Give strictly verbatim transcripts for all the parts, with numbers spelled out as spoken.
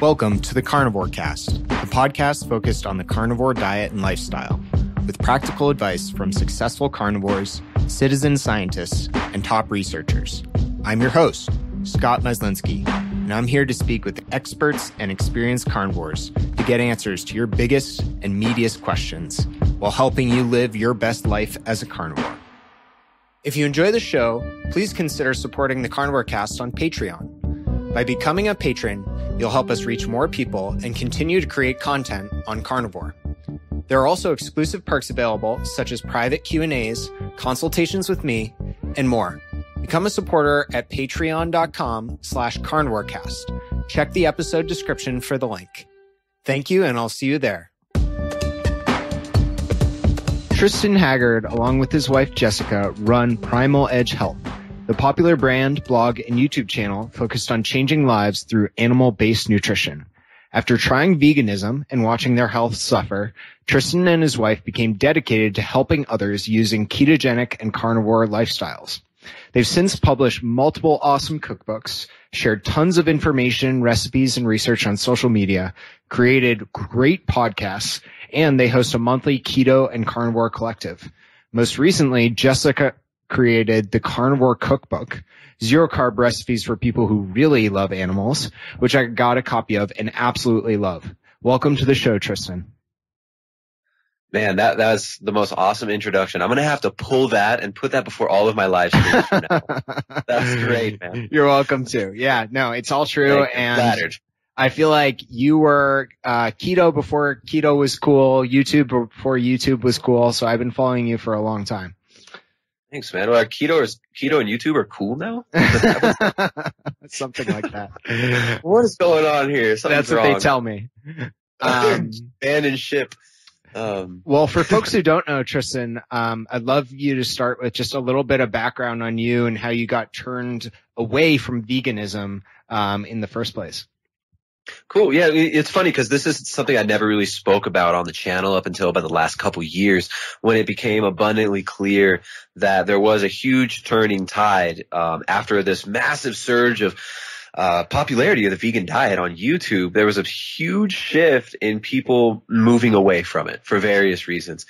Welcome to The Carnivore Cast, the podcast focused on the carnivore diet and lifestyle, with practical advice from successful carnivores, citizen scientists, and top researchers. I'm your host, Scott Mys, and I'm here to speak with experts and experienced carnivores to get answers to your biggest and meatiest questions while helping you live your best life as a carnivore. If you enjoy the show, please consider supporting The Carnivore Cast on Patreon. By becoming a patron, you'll help us reach more people and continue to create content on carnivore. There are also exclusive perks available, such as private Q and A's, consultations with me, and more. Become a supporter at patreon.com slash carnivorecast. Check the episode description for the link. Thank you, and I'll see you there. Tristan Haggard, along with his wife Jessica, run Primal Edge Health, the popular brand, blog, and YouTube channel focused on changing lives through animal-based nutrition. After trying veganism and watching their health suffer, Tristan and his wife became dedicated to helping others using ketogenic and carnivore lifestyles. They've since published multiple awesome cookbooks, shared tons of information, recipes, and research on social media, created great podcasts, and they host a monthly keto and carnivore collective. Most recently, Jessica created the Carnivore Cookbook, zero carb recipes for people who really love animals, which I got a copy of and absolutely love. Welcome to the show, Tristan. Man, that, that was the most awesome introduction. I'm going to have to pull that and put that before all of my live streams from now. That's great, man. You're welcome to. Yeah, no, it's all true. And flattered. I feel like you were uh, keto before keto was cool, YouTube before YouTube was cool. So I've been following you for a long time. Thanks, man. Well, keto is keto and YouTube are cool now. Something like that. What is going on here? Something's That's what wrong. They tell me. Um, Abandoned ship. Um. Well, for folks who don't know, Tristan, um, I'd love you to start with just a little bit of background on you and how you got turned away from veganism um, in the first place. Cool. Yeah, it's funny because this is something I never really spoke about on the channel up until about the last couple years when it became abundantly clear that there was a huge turning tide um, after this massive surge of uh, popularity of the vegan diet on YouTube. There was a huge shift in people moving away from it for various reasons.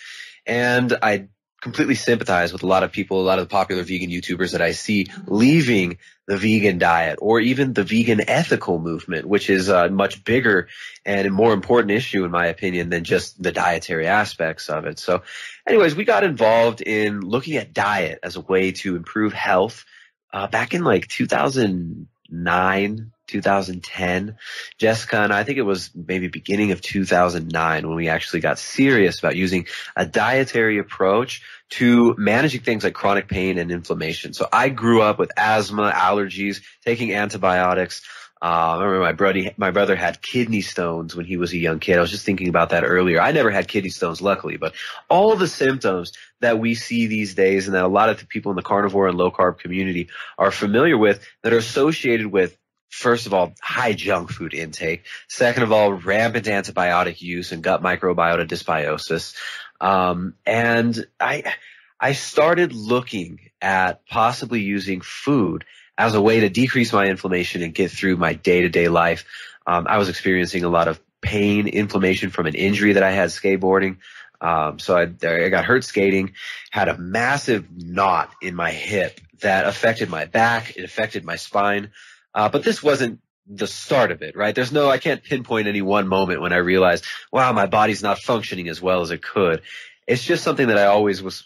And I completely sympathize with a lot of people, a lot of the popular vegan YouTubers that I see leaving the vegan diet or even the vegan ethical movement, which is a much bigger and more important issue, in my opinion, than just the dietary aspects of it. So anyways, we got involved in looking at diet as a way to improve health uh, back in like two thousand nine, two thousand ten. Jessica and I, I think it was maybe beginning of two thousand nine when we actually got serious about using a dietary approach to managing things like chronic pain and inflammation. So I grew up with asthma, allergies, taking antibiotics. Uh, I remember my brother, my brother had kidney stones when he was a young kid. I was just thinking about that earlier. I never had kidney stones, luckily, but all the symptoms that we see these days and that a lot of the people in the carnivore and low carb community are familiar with that are associated with, first of all, high junk food intake. Second of all, rampant antibiotic use and gut microbiota dysbiosis. Um, and I, I started looking at possibly using food as a way to decrease my inflammation and get through my day-to-day life. Um, I was experiencing a lot of pain, inflammation from an injury that I had skateboarding. Um, so I, I got hurt skating, had a massive knot in my hip that affected my back. It affected my spine. Uh, but this wasn't the start of it, right? There's no, I can't pinpoint any one moment when I realized, wow, my body's not functioning as well as it could. It's just something that I always was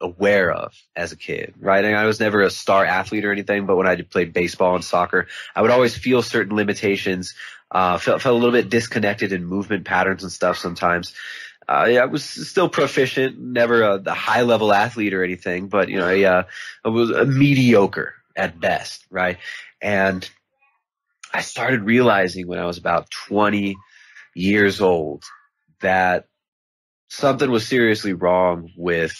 aware of as a kid, right? And I was never a star athlete or anything, but when I played baseball and soccer, I would always feel certain limitations, uh, felt, felt a little bit disconnected in movement patterns and stuff sometimes. Uh, yeah, I was still proficient, never a, a high level athlete or anything, but you know, I, uh, I was a mediocre at best, right? And I started realizing when I was about twenty years old that something was seriously wrong with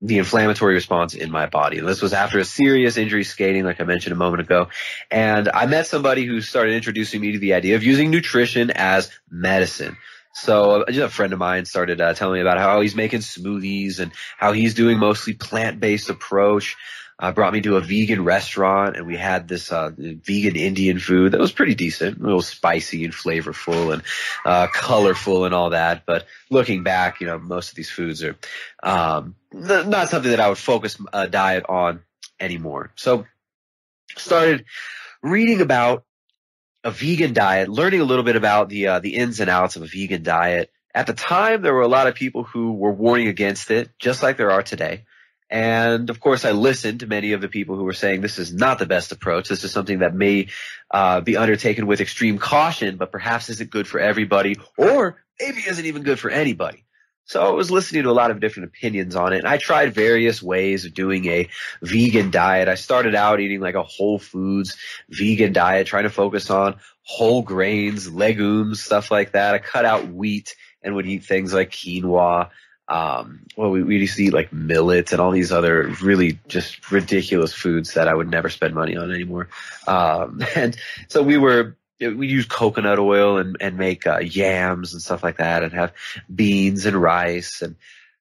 the inflammatory response in my body. This was after a serious injury skating, like I mentioned a moment ago. And I met somebody who started introducing me to the idea of using nutrition as medicine. So just a friend of mine started uh, telling me about how he's making smoothies and how he's doing mostly plant-based approach. uh, brought me to a vegan restaurant, and we had this uh, vegan Indian food that was pretty decent, a little spicy and flavorful and uh, colorful and all that. But looking back, you know, most of these foods are um, not something that I would focus a diet on anymore. So started reading about a vegan diet, learning a little bit about the uh, the ins and outs of a vegan diet. At the time, there were a lot of people who were warning against it, just like there are today. And, of course, I listened to many of the people who were saying this is not the best approach. This is something that may uh, be undertaken with extreme caution, but perhaps isn't good for everybody, or maybe isn't even good for anybody. So I was listening to a lot of different opinions on it, and I tried various ways of doing a vegan diet. I started out eating like a whole foods vegan diet, trying to focus on whole grains, legumes, stuff like that. I cut out wheat and would eat things like quinoa. Um, well, we, we used to eat like millets and all these other really just ridiculous foods that I would never spend money on anymore. Um, and so we were... We use coconut oil and, and make uh, yams and stuff like that, and have beans and rice. And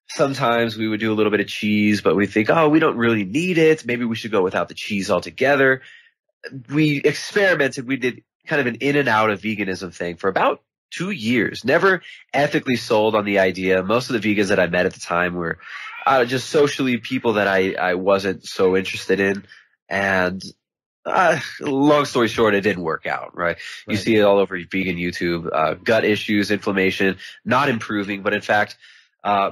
sometimes we would do a little bit of cheese, but we think, oh, we don't really need it. Maybe we should go without the cheese altogether. We experimented. We did kind of an in and out of veganism thing for about two years, never ethically sold on the idea. Most of the vegans that I met at the time were uh, just socially people that I, I wasn't so interested in. And Uh, long story short, it didn't work out, right? right? You see it all over vegan YouTube, uh, gut issues, inflammation, not improving, but in fact, uh,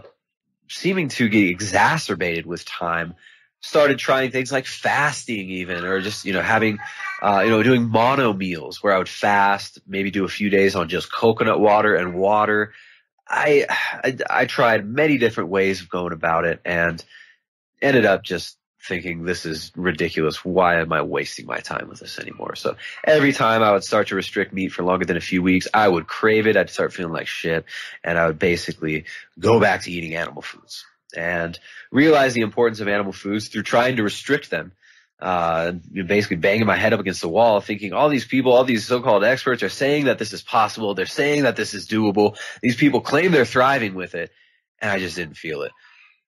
seeming to get exacerbated with time. Started trying things like fasting even, or just, you know, having, uh, you know, doing mono meals where I would fast, maybe do a few days on just coconut water and water. I, I, I tried many different ways of going about it and ended up just thinking this is ridiculous. Why am I wasting my time with this anymore? So every time I would start to restrict meat for longer than a few weeks, I would crave it. I'd start feeling like shit, and I would basically go back to eating animal foods and realize the importance of animal foods through trying to restrict them. Uh, basically banging my head up against the wall, thinking all these people, all these so-called experts are saying that this is possible. They're saying that this is doable. These people claim they're thriving with it, and I just didn't feel it.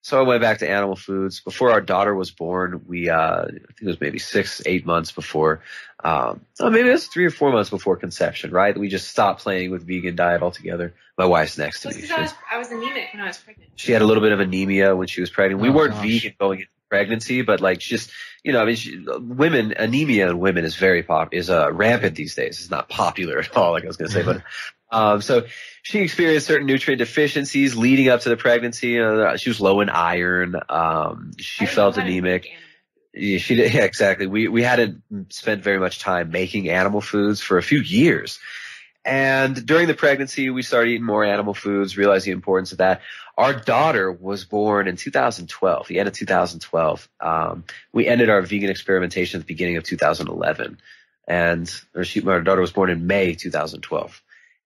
So I went back to animal foods. Before our daughter was born, we uh, I think it was maybe six, eight months before, um, oh, maybe it was three or four months before conception, right? We just stopped playing with vegan diet altogether. My wife's next to me. She was, I was anemic when I was pregnant. She had a little bit of anemia when she was pregnant. We oh, weren't gosh. vegan going into pregnancy, but like just, you know, I mean, she, women, anemia in women is very pop is uh, rampant these days. It's not popular at all, like I was going to say, but. Um, so she experienced certain nutrient deficiencies leading up to the pregnancy. Uh, she was low in iron. Um, she felt anemic. Yeah, she did, yeah, exactly. We, we hadn't spent very much time making animal foods for a few years. And during the pregnancy, we started eating more animal foods, realized the importance of that. Our daughter was born in two thousand twelve, the end of two thousand twelve. Um, we ended our vegan experimentation at the beginning of two thousand eleven. And or she, our daughter was born in May two thousand twelve.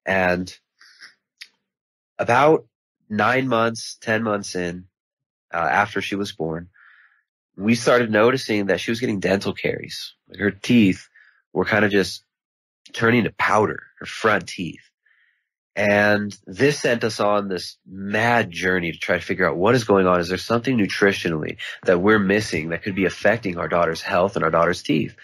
And about nine months, ten months in, uh, after she was born, we started noticing that she was getting dental caries. Like her teeth were kind of just turning to powder, her front teeth. And this sent us on this mad journey to try to figure out what is going on. Is there something nutritionally that we're missing that could be affecting our daughter's health and our daughter's teeth?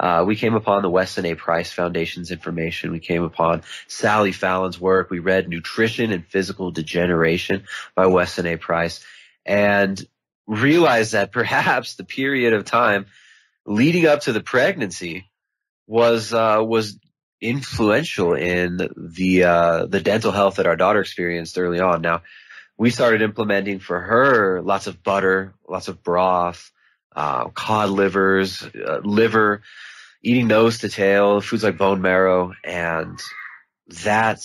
Uh, we came upon the Weston A. Price Foundation's information. We came upon Sally Fallon's work. We read Nutrition and Physical Degeneration by Weston A. Price and realized that perhaps the period of time leading up to the pregnancy was uh, was influential in the uh, the dental health that our daughter experienced early on. Now, we started implementing for her lots of butter, lots of broth, Uh, cod livers, uh, liver, eating nose to tail, foods like bone marrow. And that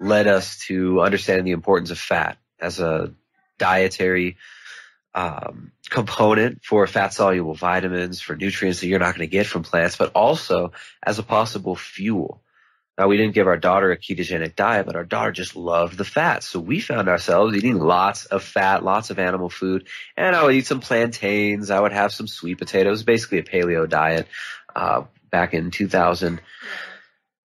led us to understanding the importance of fat as a dietary um, component for fat-soluble vitamins, for nutrients that you're not going to get from plants, but also as a possible fuel. Now, we didn't give our daughter a ketogenic diet, but our daughter just loved the fat. So we found ourselves eating lots of fat, lots of animal food, and I would eat some plantains. I would have some sweet potatoes, basically a paleo diet uh, back in two thousand,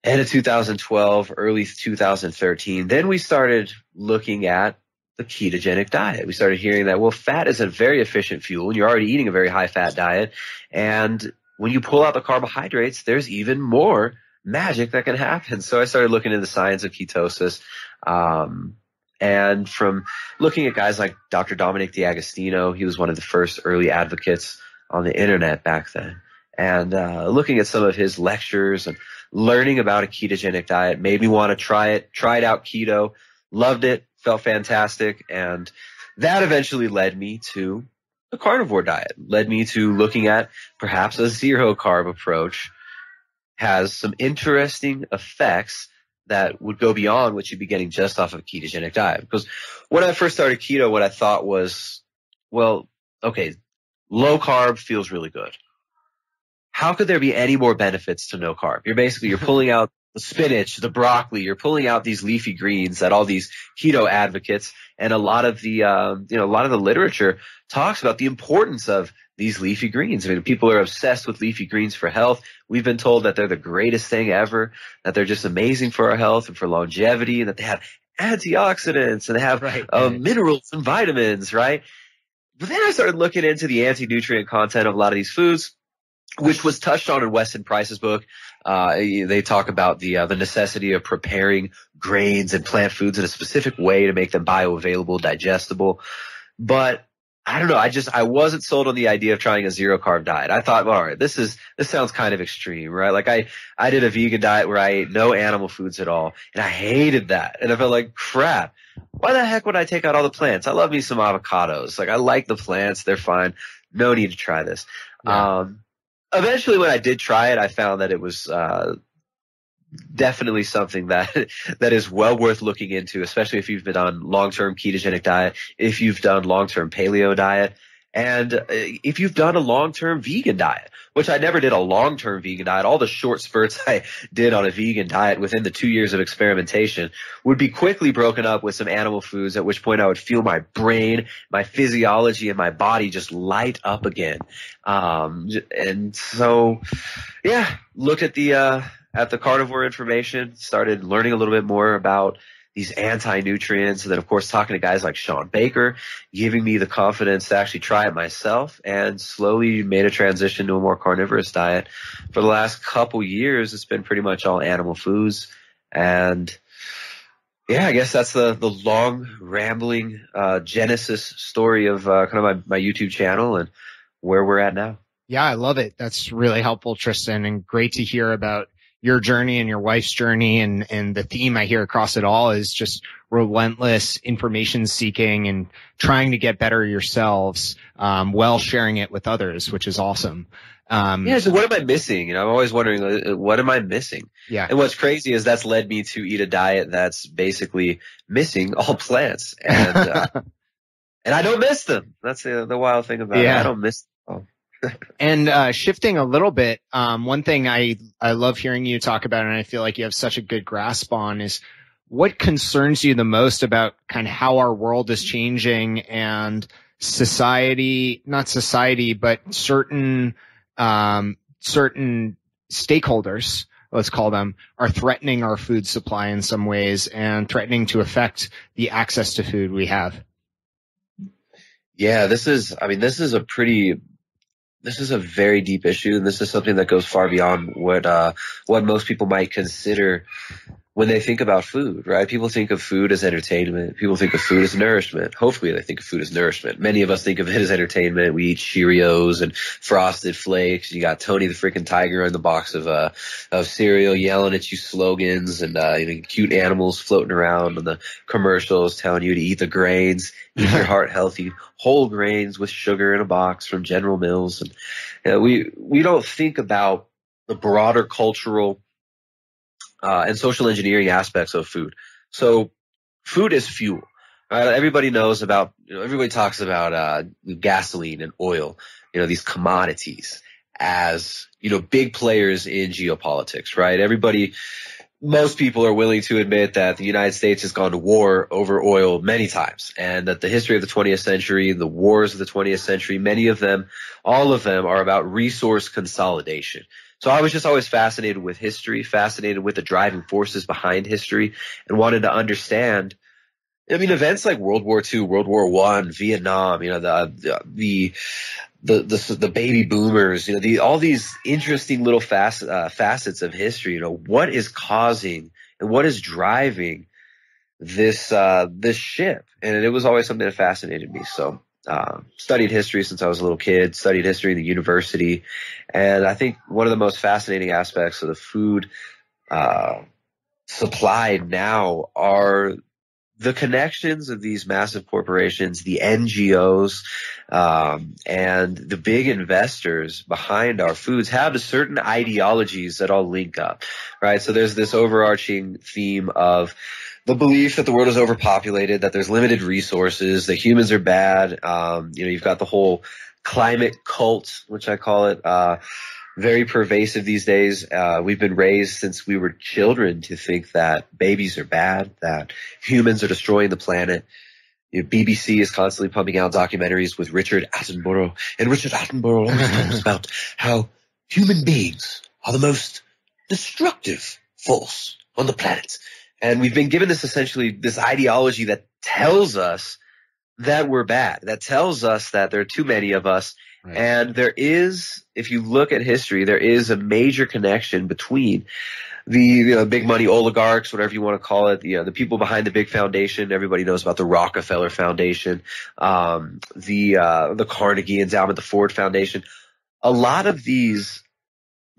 end of two thousand twelve, early two thousand thirteen. Then we started looking at the ketogenic diet. We started hearing that, well, fat is a very efficient fuel, and you're already eating a very high-fat diet. And when you pull out the carbohydrates, there's even more magic that can happen. So I started looking into the science of ketosis. Um, and from looking at guys like Doctor Dominic D'Agostino, he was one of the first early advocates on the internet back then. And uh, looking at some of his lectures and learning about a ketogenic diet made me want to try it, tried out keto, loved it, felt fantastic. And that eventually led me to the carnivore diet, led me to looking at perhaps a zero carb approach has some interesting effects that would go beyond what you'd be getting just off of a ketogenic diet. Because when I first started keto, what I thought was, well, okay, low carb feels really good. How could there be any more benefits to no carb? You're basically, you're pulling out the spinach, the broccoli, you're pulling out these leafy greens that all these keto advocates and a lot of the, um, you know, a lot of the literature talks about the importance of these leafy greens. I mean, people are obsessed with leafy greens for health. We've been told that they're the greatest thing ever, that they're just amazing for our health and for longevity, and that they have antioxidants and they have right, uh, right. minerals and vitamins, right? But then I started looking into the anti-nutrient content of a lot of these foods, which was touched on in Weston Price's book. Uh, they talk about the uh, the necessity of preparing grains and plant foods in a specific way to make them bioavailable, digestible. But I don't know. I just I wasn't sold on the idea of trying a zero carb diet. I thought, well, all right, this is this sounds kind of extreme, right? Like I I did a vegan diet where I ate no animal foods at all, and I hated that, and I felt like crap. Why the heck would I take out all the plants? I love me some avocados. Like I like the plants; they're fine. No need to try this. Yeah. Um, Eventually, when I did try it, I found that it was uh, definitely something that that is well worth looking into, especially if you've been on long-term ketogenic diet, if you've done long-term paleo diet, and if you've done a long-term vegan diet, which I never did a long-term vegan diet. All the short spurts I did on a vegan diet within the two years of experimentation would be quickly broken up with some animal foods, at which point I would feel my brain, my physiology, and my body just light up again. Um, and so, yeah, looked at the uh, at the carnivore information, started learning a little bit more about these anti-nutrients, and then, of course, talking to guys like Sean Baker, giving me the confidence to actually try it myself, and slowly made a transition to a more carnivorous diet. For the last couple years, it's been pretty much all animal foods. And, yeah, I guess that's the, the long, rambling uh, genesis story of uh, kind of my, my YouTube channel and where we're at now. Yeah, I love it. That's really helpful, Tristan, and great to hear about your journey and your wife's journey, and, and the theme I hear across it all is just relentless information seeking and trying to get better yourselves, um, while sharing it with others, which is awesome. Um, yeah. So what am I missing? You know, I'm always wondering, what am I missing? Yeah. And what's crazy is that's led me to eat a diet that's basically missing all plants, and, uh, and I don't miss them. That's the, the wild thing about yeah. it. I don't miss them. Oh. And uh shifting a little bit, um one thing I I love hearing you talk about, and I feel like you have such a good grasp on, is what concerns you the most about kind of how our world is changing, and society, not society, but certain um certain stakeholders, let's call them, are threatening our food supply in some ways and threatening to affect the access to food we have. Yeah, this is I mean this is a pretty This is a very deep issue, and this is something that goes far beyond what uh, what most people might consider when they think about food, right? People think of food as entertainment. People think of food as nourishment. Hopefully they think of food as nourishment. Many of us think of it as entertainment. We eat Cheerios and Frosted Flakes. You got Tony the freaking Tiger in the box of uh, of cereal yelling at you slogans, and uh, you know, cute animals floating around in the commercials telling you to eat the grains, eat your heart healthy, whole grains with sugar in a box from General Mills. And you know, we we don't think about the broader cultural uh, and social engineering aspects of food. So food is fuel, right? Everybody knows about, you know, everybody talks about uh, gasoline and oil, you know, these commodities as, you know, big players in geopolitics, right? Everybody, most people are willing to admit that the United States has gone to war over oil many times, and that the history of the twentieth century, the wars of the twentieth century, many of them, all of them are about resource consolidation. So I was just always fascinated with history, fascinated with the driving forces behind history, and wanted to understand I mean, events like World War Two, World War One, Vietnam, you know, the the the the, the baby boomers, you know, the, all these interesting little facets, uh, facets of history. You know, what is causing and what is driving this uh, this ship? And it was always something that fascinated me. So, uh, studied history since I was a little kid. Studied history in the university, and I think one of the most fascinating aspects of the food uh, supplied now are the connections of these massive corporations, the N G Os, um, and the big investors behind our foods have certain ideologies that all link up, right? So there's this overarching theme of the belief that the world is overpopulated, that there's limited resources, that humans are bad. Um, you know, you've got the whole climate cult, which I call it, uh, very pervasive these days. Uh, we've been raised since we were children to think that babies are bad, that humans are destroying the planet. You know, B B C is constantly pumping out documentaries with Richard Attenborough, and Richard Attenborough always talks about how human beings are the most destructive force on the planet. And we've been given this essentially this ideology that tells us that we're bad, that tells us that there are too many of us. Right. And there is, if you look at history, there is a major connection between the you know, big money oligarchs, whatever you want to call it, you know, the people behind the big foundation. Everybody knows about the Rockefeller Foundation, um, the uh, the Carnegie Endowment, the Ford Foundation. A lot of these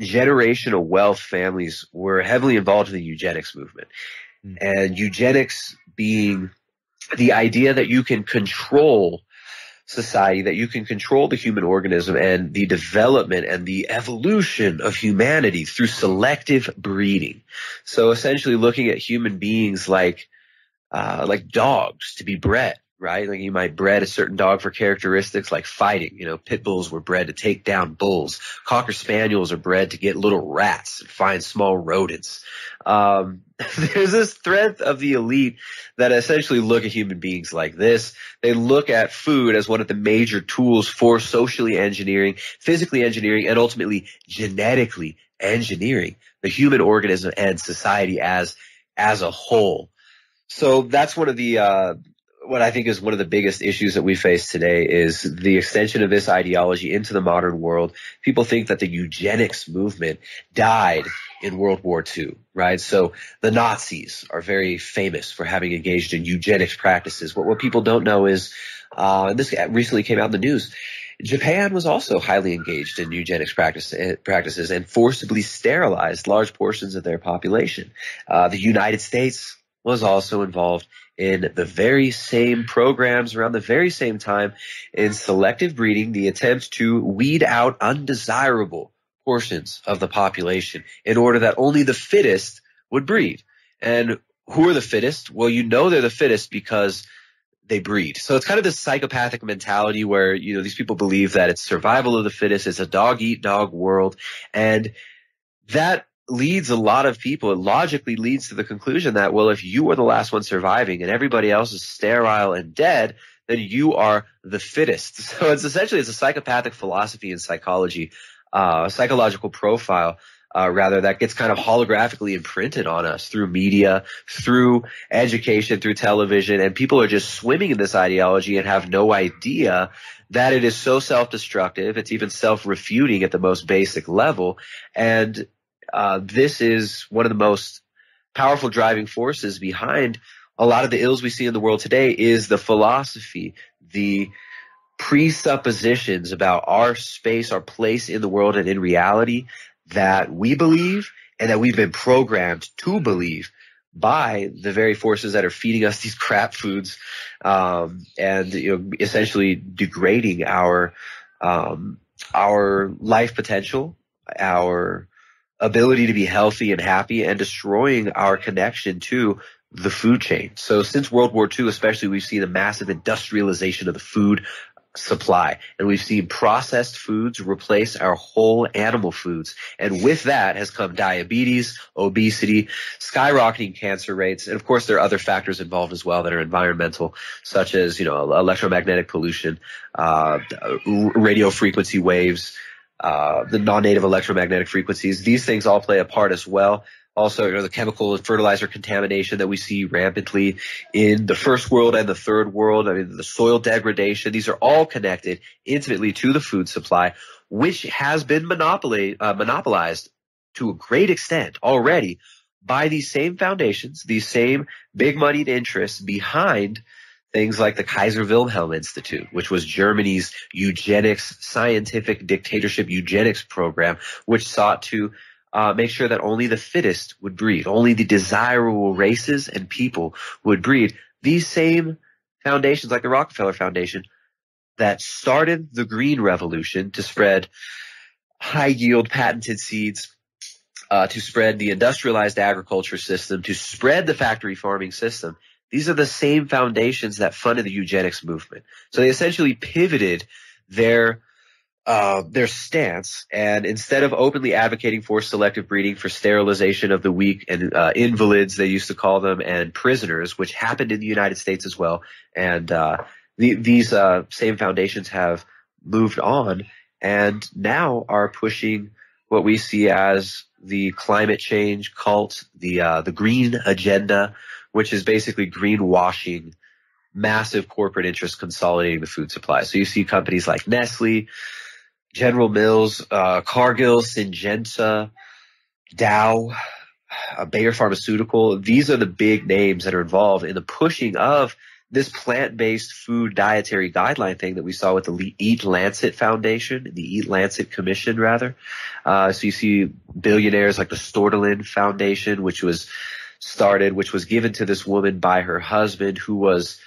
generational wealth families were heavily involved in the eugenics movement, mm-hmm. and eugenics being the idea that you can control society, that you can control the human organism and the development and the evolution of humanity through selective breeding. So essentially looking at human beings like uh, like dogs to be bred, right? Like you might bred a certain dog for characteristics like fighting. You know, pit bulls were bred to take down bulls. Cocker spaniels are bred to get little rats and find small rodents. Um, there's this thread of the elite that essentially look at human beings like this. They look at food as one of the major tools for socially engineering, physically engineering, and ultimately genetically engineering the human organism and society as as a whole. So that's one of the uh, what I think is one of the biggest issues that we face today is the extension of this ideology into the modern world. People think that the eugenics movement died in World War Two, right? So the Nazis are very famous for having engaged in eugenics practices. What, what people don't know is, uh, and this recently came out in the news, Japan was also highly engaged in eugenics practice, practices and forcibly sterilized large portions of their population. Uh, the United States was also involved in the very same programs around the very same time in selective breeding, the attempt to weed out undesirable portions of the population in order that only the fittest would breed. And who are the fittest? Well, you know they're the fittest because they breed. So it's kind of this psychopathic mentality where, you know, these people believe that it's survival of the fittest, it's a dog-eat-dog world, and that leads a lot of people, it logically leads to the conclusion that, well, if you are the last one surviving and everybody else is sterile and dead, then you are the fittest. So it's essentially, it's a psychopathic philosophy and psychology, uh, psychological profile, uh, rather that gets kind of holographically imprinted on us through media, through education, through television, and people are just swimming in this ideology and have no idea that it is so self-destructive. It's even self-refuting at the most basic level. And Uh, this is one of the most powerful driving forces behind a lot of the ills we see in the world today is the philosophy, the presuppositions about our space, our place in the world and in reality that we believe and that we've been programmed to believe by the very forces that are feeding us these crap foods um, and you know, essentially degrading our um, our life potential, our ability to be healthy and happy and destroying our connection to the food chain. So since World War Two, especially, we've seen a massive industrialization of the food supply, and we've seen processed foods replace our whole animal foods. And with that has come diabetes, obesity, skyrocketing cancer rates. And of course, there are other factors involved as well that are environmental, such as, you know, electromagnetic pollution, uh, radio frequency waves, Uh, the non-native electromagnetic frequencies. These things all play a part as well. Also, you know, the chemical and fertilizer contamination that we see rampantly in the first world and the third world. I mean, the soil degradation. These are all connected intimately to the food supply, which has been monopoly, uh, monopolized to a great extent already by these same foundations, these same big moneyed interests behind things like the Kaiser Wilhelm Institute, which was Germany's eugenics, scientific dictatorship eugenics program, which sought to uh, make sure that only the fittest would breed, only the desirable races and people would breed. These same foundations, like the Rockefeller Foundation, that started the Green Revolution to spread high yield patented seeds, uh, to spread the industrialized agriculture system, to spread the factory farming system. These are the same foundations that funded the eugenics movement. So they essentially pivoted their uh, their stance, and instead of openly advocating for selective breeding, for sterilization of the weak and uh, invalids, they used to call them, and prisoners, which happened in the United States as well. And uh, the, these uh, same foundations have moved on and now are pushing what we see as the climate change cult, the uh, the green agenda, which is basically greenwashing, massive corporate interests consolidating the food supply. So you see companies like Nestle, General Mills, uh, Cargill, Syngenta, Dow, uh, Bayer Pharmaceutical. These are the big names that are involved in the pushing of this plant-based food dietary guideline thing that we saw with the Eat Lancet Foundation, the Eat Lancet Commission, rather. Uh, so you see billionaires like the Stordalen Foundation, which was started, which was given to this woman by her husband, who was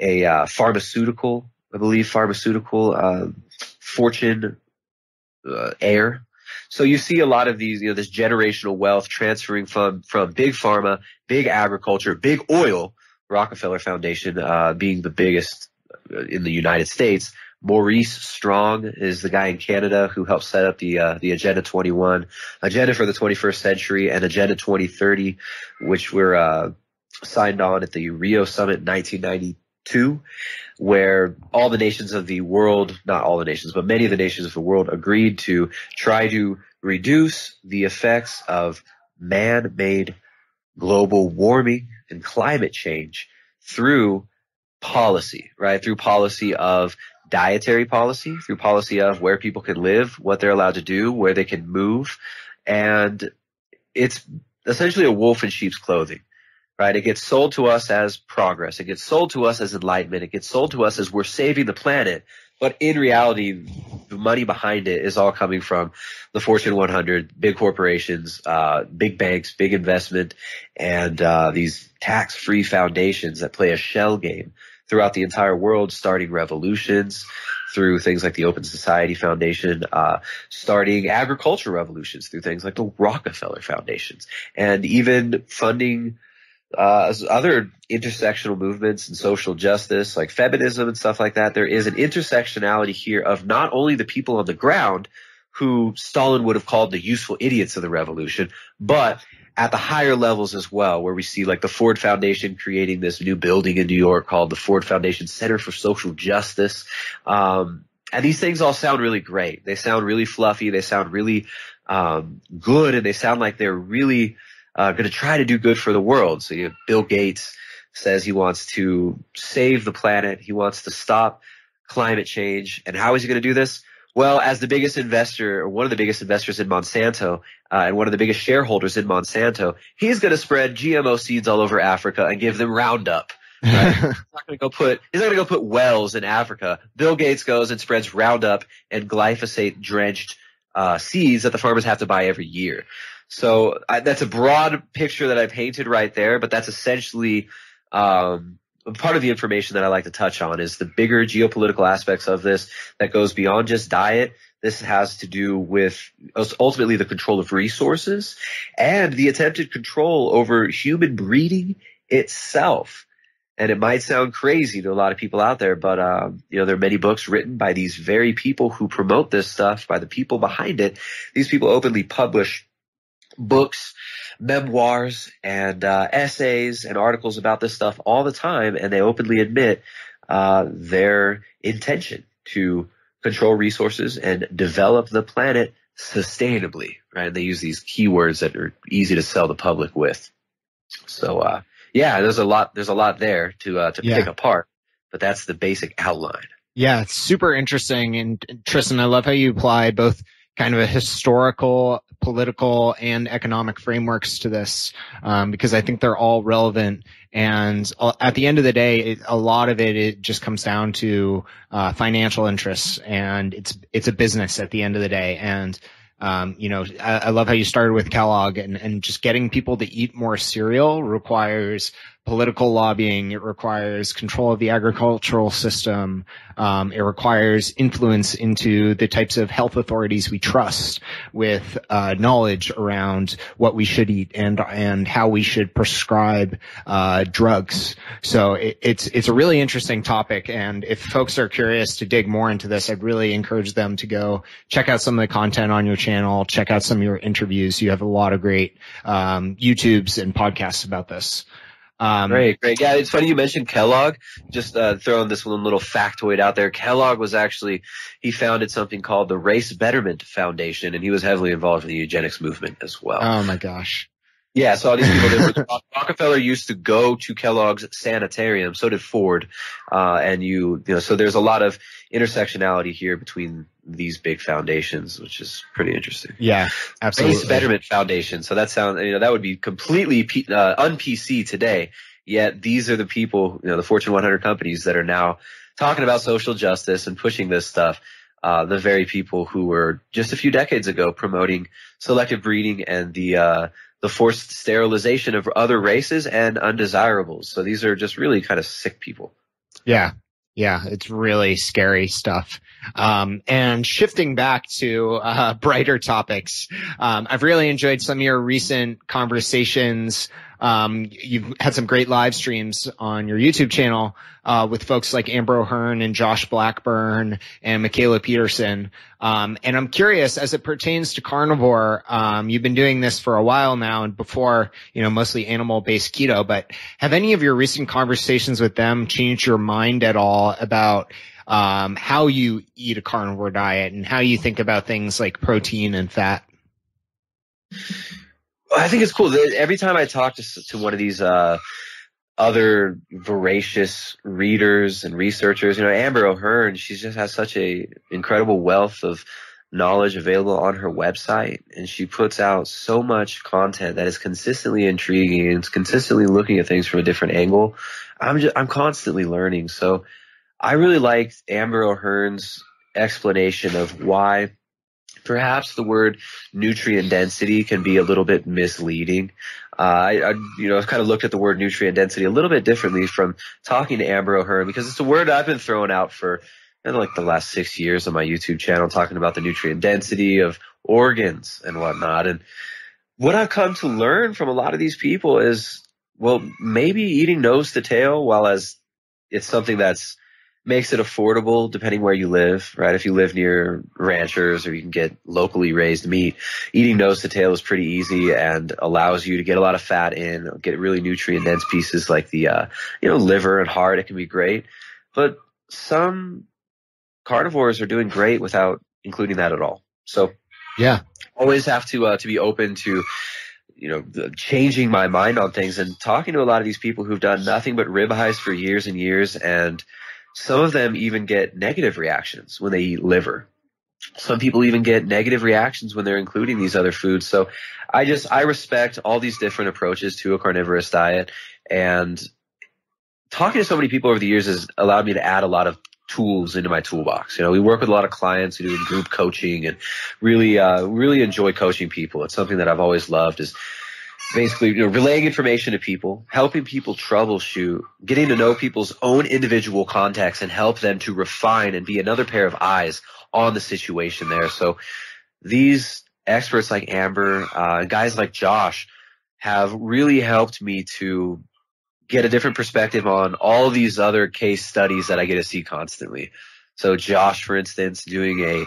a uh, pharmaceutical, I believe, pharmaceutical uh, fortune uh, heir. So you see a lot of these, you know, this generational wealth transferring from from big pharma, big agriculture, big oil, Rockefeller Foundation uh, being the biggest in the United States. Maurice Strong is the guy in Canada who helped set up the uh, the Agenda twenty-one, Agenda for the twenty-first century, and Agenda twenty thirty, which were uh, signed on at the Rio Summit in nineteen ninety-two, where all the nations of the world, not all the nations, but many of the nations of the world agreed to try to reduce the effects of man-made global warming and climate change through policy, right? Through policy of dietary policy, through policy of where people can live, what they're allowed to do, where they can move. And it's essentially a wolf in sheep's clothing, right? It gets sold to us as progress. It gets sold to us as enlightenment. It gets sold to us as we're saving the planet. But in reality, the money behind it is all coming from the Fortune one hundred, big corporations, uh, big banks, big investment, and uh, these tax-free foundations that play a shell game throughout the entire world, starting revolutions through things like the Open Society Foundation, uh, starting agriculture revolutions through things like the Rockefeller Foundations, and even funding uh, other intersectional movements and social justice like feminism and stuff like that. There is an intersectionality here of not only the people on the ground who Stalin would have called the useful idiots of the revolution, but at the higher levels as well, where we see like the Ford Foundation creating this new building in New York called the Ford Foundation Center for Social Justice. Um, and these things all sound really great. They sound really fluffy. They sound really um, good, and they sound like they're really uh, going to try to do good for the world. So you know, Bill Gates says he wants to save the planet. He wants to stop climate change. And how is he going to do this? Well, as the biggest investor, or one of the biggest investors in Monsanto, uh, and one of the biggest shareholders in Monsanto, he's going to spread G M O seeds all over Africa and give them Roundup. Right? he's not going to go put he's not going to go put wells in Africa. Bill Gates goes and spreads Roundup and glyphosate-drenched uh, seeds that the farmers have to buy every year. So I, that's a broad picture that I painted right there, but that's essentially um, – part of the information that I like to touch on is the bigger geopolitical aspects of this that goes beyond just diet. This has to do with ultimately the control of resources and the attempted control over human breeding itself. And it might sound crazy to a lot of people out there, but um, you know, there are many books written by these very people who promote this stuff, by the people behind it. These people openly publish books, memoirs, and uh, essays and articles about this stuff all the time, and they openly admit uh, their intention to control resources and develop the planet sustainably, right? They use these keywords that are easy to sell the public with. So, uh, yeah, there's a lot, there's a lot there to, uh, to yeah. pick apart, but that's the basic outline. Yeah. It's super interesting. And Tristan, I love how you apply both kind of a historical, political, and economic frameworks to this, um, because I think they're all relevant. And at the end of the day, it, a lot of it, it just comes down to uh, financial interests, and it's it's a business at the end of the day. And um, you know, I, I love how you started with Kellogg, and, and just getting people to eat more cereal requires political lobbying. It requires control of the agricultural system. Um, it requires influence into the types of health authorities we trust, with uh, knowledge around what we should eat and and how we should prescribe uh, drugs. So it, it's it's a really interesting topic. And if folks are curious to dig more into this, I'd really encourage them to go check out some of the content on your channel. Check out some of your interviews. You have a lot of great um, YouTubes and podcasts about this. Um, great, great. Yeah, it's funny you mentioned Kellogg. Just uh, throwing this one little factoid out there. Kellogg was actually, he founded something called the Race Betterment Foundation, and he was heavily involved in the eugenics movement as well. Oh, my gosh. Yeah, so all these people that were – Rockefeller used to go to Kellogg's sanitarium. So did Ford. Uh, and you – you know, so there's a lot of intersectionality here between these big foundations, which is pretty interesting. Yeah, absolutely. Race Betterment Foundation. So that sounds – you know, that would be completely P, uh, un-P C today, yet these are the people, you know, the Fortune one hundred companies that are now talking about social justice and pushing this stuff. Uh, the very people who were just a few decades ago promoting selective breeding and the uh, – the forced sterilization of other races and undesirables. So these are just really kind of sick people. Yeah. Yeah. It's really scary stuff. Um, and shifting back to uh, brighter topics, um, I've really enjoyed some of your recent conversations. Um, you've had some great live streams on your YouTube channel, uh, with folks like Amber O'Hearn and Josh Blackburn and Michaela Peterson. Um, and I'm curious, as it pertains to carnivore, um, you've been doing this for a while now, and before, you know, mostly animal based keto, but have any of your recent conversations with them changed your mind at all about, um, how you eat a carnivore diet and how you think about things like protein and fat? I think it's cool. Every time I talk to to one of these uh, other voracious readers and researchers, you know, Amber O'Hearn, she just has such a incredible wealth of knowledge available on her website, and she puts out so much content that is consistently intriguing and it's consistently looking at things from a different angle. I'm just, I'm constantly learning, so I really like Amber O'Hearn's explanation of why perhaps the word nutrient density can be a little bit misleading. Uh, I, I, you know, I've kind of looked at the word nutrient density a little bit differently from talking to Amber O'Hearn, because it's a word I've been throwing out for, you know, like the last six years on my YouTube channel, talking about the nutrient density of organs and whatnot. And what I've come to learn from a lot of these people is, well, maybe eating nose to tail, while as it's something that's makes it affordable depending where you live, right? If you live near ranchers or you can get locally raised meat, eating nose to tail is pretty easy and allows you to get a lot of fat in, get really nutrient dense pieces like the, uh, you know, liver and heart. It can be great, but some carnivores are doing great without including that at all. So yeah, always have to, uh, to be open to, you know, changing my mind on things, and talking to a lot of these people who've done nothing but ribeyes for years and years, and some of them even get negative reactions when they eat liver. Some people even get negative reactions when they're including these other foods. So I just, I respect all these different approaches to a carnivorous diet. And talking to so many people over the years has allowed me to add a lot of tools into my toolbox. You know, we work with a lot of clients who do group coaching, and really, uh, really enjoy coaching people. It's something that I've always loved, is basically, you know, relaying information to people, helping people troubleshoot, getting to know people's own individual contexts, and help them to refine and be another pair of eyes on the situation there. So these experts like Amber, uh, guys like Josh, have really helped me to get a different perspective on all these other case studies that I get to see constantly. So Josh, for instance, doing a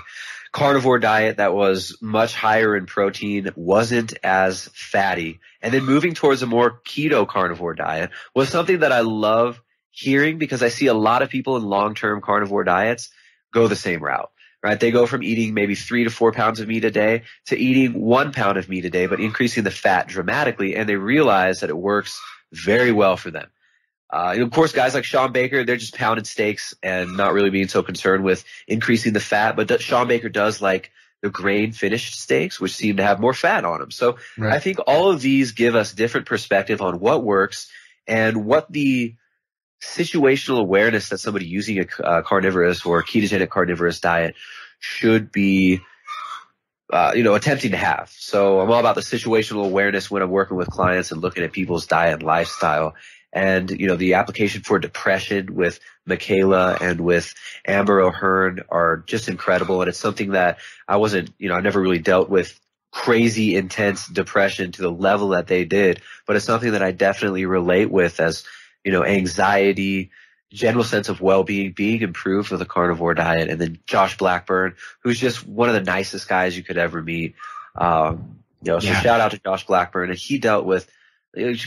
carnivore diet that was much higher in protein, wasn't as fatty, and then moving towards a more keto carnivore diet was something that I love hearing, because I see a lot of people in long-term carnivore diets go the same route, right? They go from eating maybe three to four pounds of meat a day to eating one pound of meat a day, but increasing the fat dramatically. And they realize that it works very well for them. Uh, and of course, guys like Sean Baker, they're just pounding steaks and not really being so concerned with increasing the fat. But Sean Baker does like the grain finished steaks, which seem to have more fat on them. So right. I think all of these give us different perspective on what works and what the situational awareness that somebody using a uh, carnivorous or ketogenic carnivorous diet should be, uh, you know, attempting to have. So I'm all about the situational awareness when I'm working with clients and looking at people's diet and lifestyle. And, you know, the application for depression with Michaela and with Amber O'Hearn are just incredible. And it's something that I wasn't, you know, I never really dealt with crazy, intense depression to the level that they did. But it's something that I definitely relate with as, you know, anxiety, general sense of well-being being improved with a carnivore diet. And then Josh Blackburn, who's just one of the nicest guys you could ever meet. Um, you know, so yeah. Shout out to Josh Blackburn. And he dealt with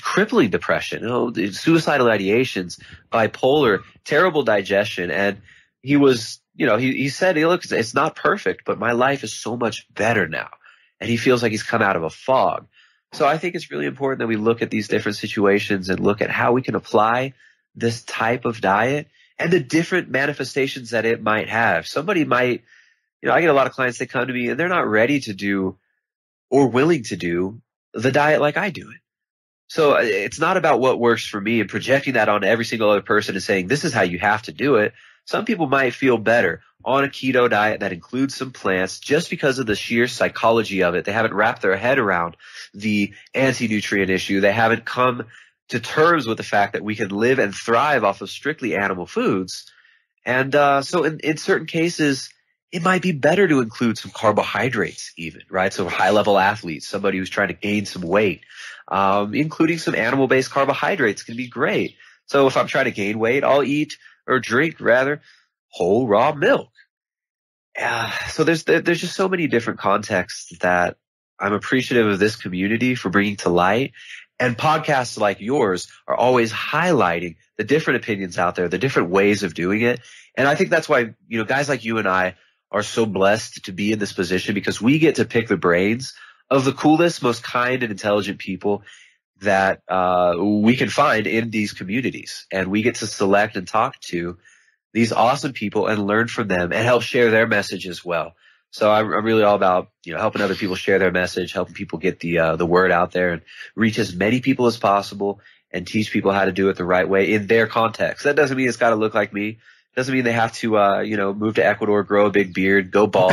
crippling depression, you know, suicidal ideations, bipolar, terrible digestion. And he was, you know, he, he said, hey, look, it's not perfect, but my life is so much better now. And he feels like he's come out of a fog. So I think it's really important that we look at these different situations and look at how we can apply this type of diet and the different manifestations that it might have. Somebody might, you know, I get a lot of clients that come to me and they're not ready to do or willing to do the diet like I do it. So it's not about what works for me and projecting that on every single other person and saying, this is how you have to do it. Some people might feel better on a keto diet that includes some plants just because of the sheer psychology of it. They haven't wrapped their head around the anti-nutrient issue. They haven't come to terms with the fact that we can live and thrive off of strictly animal foods. And uh, so in, in certain cases, it might be better to include some carbohydrates even, right? So high-level athletes, somebody who's trying to gain some weight. Um, including some animal-based carbohydrates can be great. So if I'm trying to gain weight, I'll eat or drink rather whole raw milk. Uh, so there's there's just so many different contexts that I'm appreciative of this community for bringing to light. And podcasts like yours are always highlighting the different opinions out there, the different ways of doing it. And I think that's why, you know, guys like you and I are so blessed to be in this position because we get to pick the brains of the coolest, most kind and intelligent people that uh, we can find in these communities. And we get to select and talk to these awesome people and learn from them and help share their message as well. So I'm, I'm really all about, you know, helping other people share their message, helping people get the uh, the word out there and reach as many people as possible and teach people how to do it the right way in their context. That doesn't mean it's got to look like me. It doesn't mean they have to, uh, you know, move to Ecuador, grow a big beard, go bald.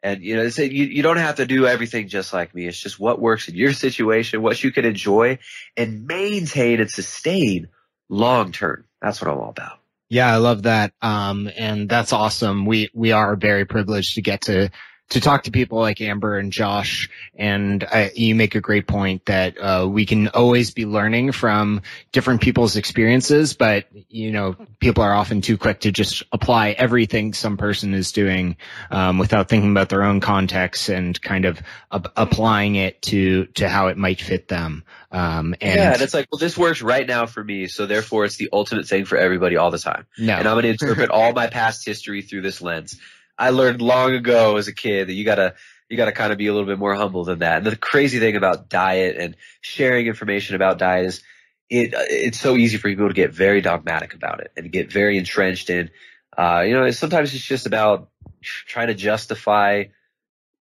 And, you know, it's, you, you don't have to do everything just like me. It's just what works in your situation, what you can enjoy and maintain and sustain long term. That's what I'm all about. Yeah, I love that. Um, and that's awesome. We, we are very privileged to get to, to talk to people like Amber and Josh. And I, you make a great point that, uh, we can always be learning from different people's experiences, but, you know, people are often too quick to just apply everything some person is doing, um, without thinking about their own context and kind of ab- applying it to, to how it might fit them. Um, and yeah, and it's like, well, this works right now for me. So therefore it's the ultimate thing for everybody all the time. No. And I'm going to interpret all my past history through this lens. I learned long ago as a kid that you gotta, you gotta kind of be a little bit more humble than that. And the crazy thing about diet and sharing information about diet is it, it's so easy for people to get very dogmatic about it and get very entrenched in, uh, you know, sometimes it's just about trying to justify,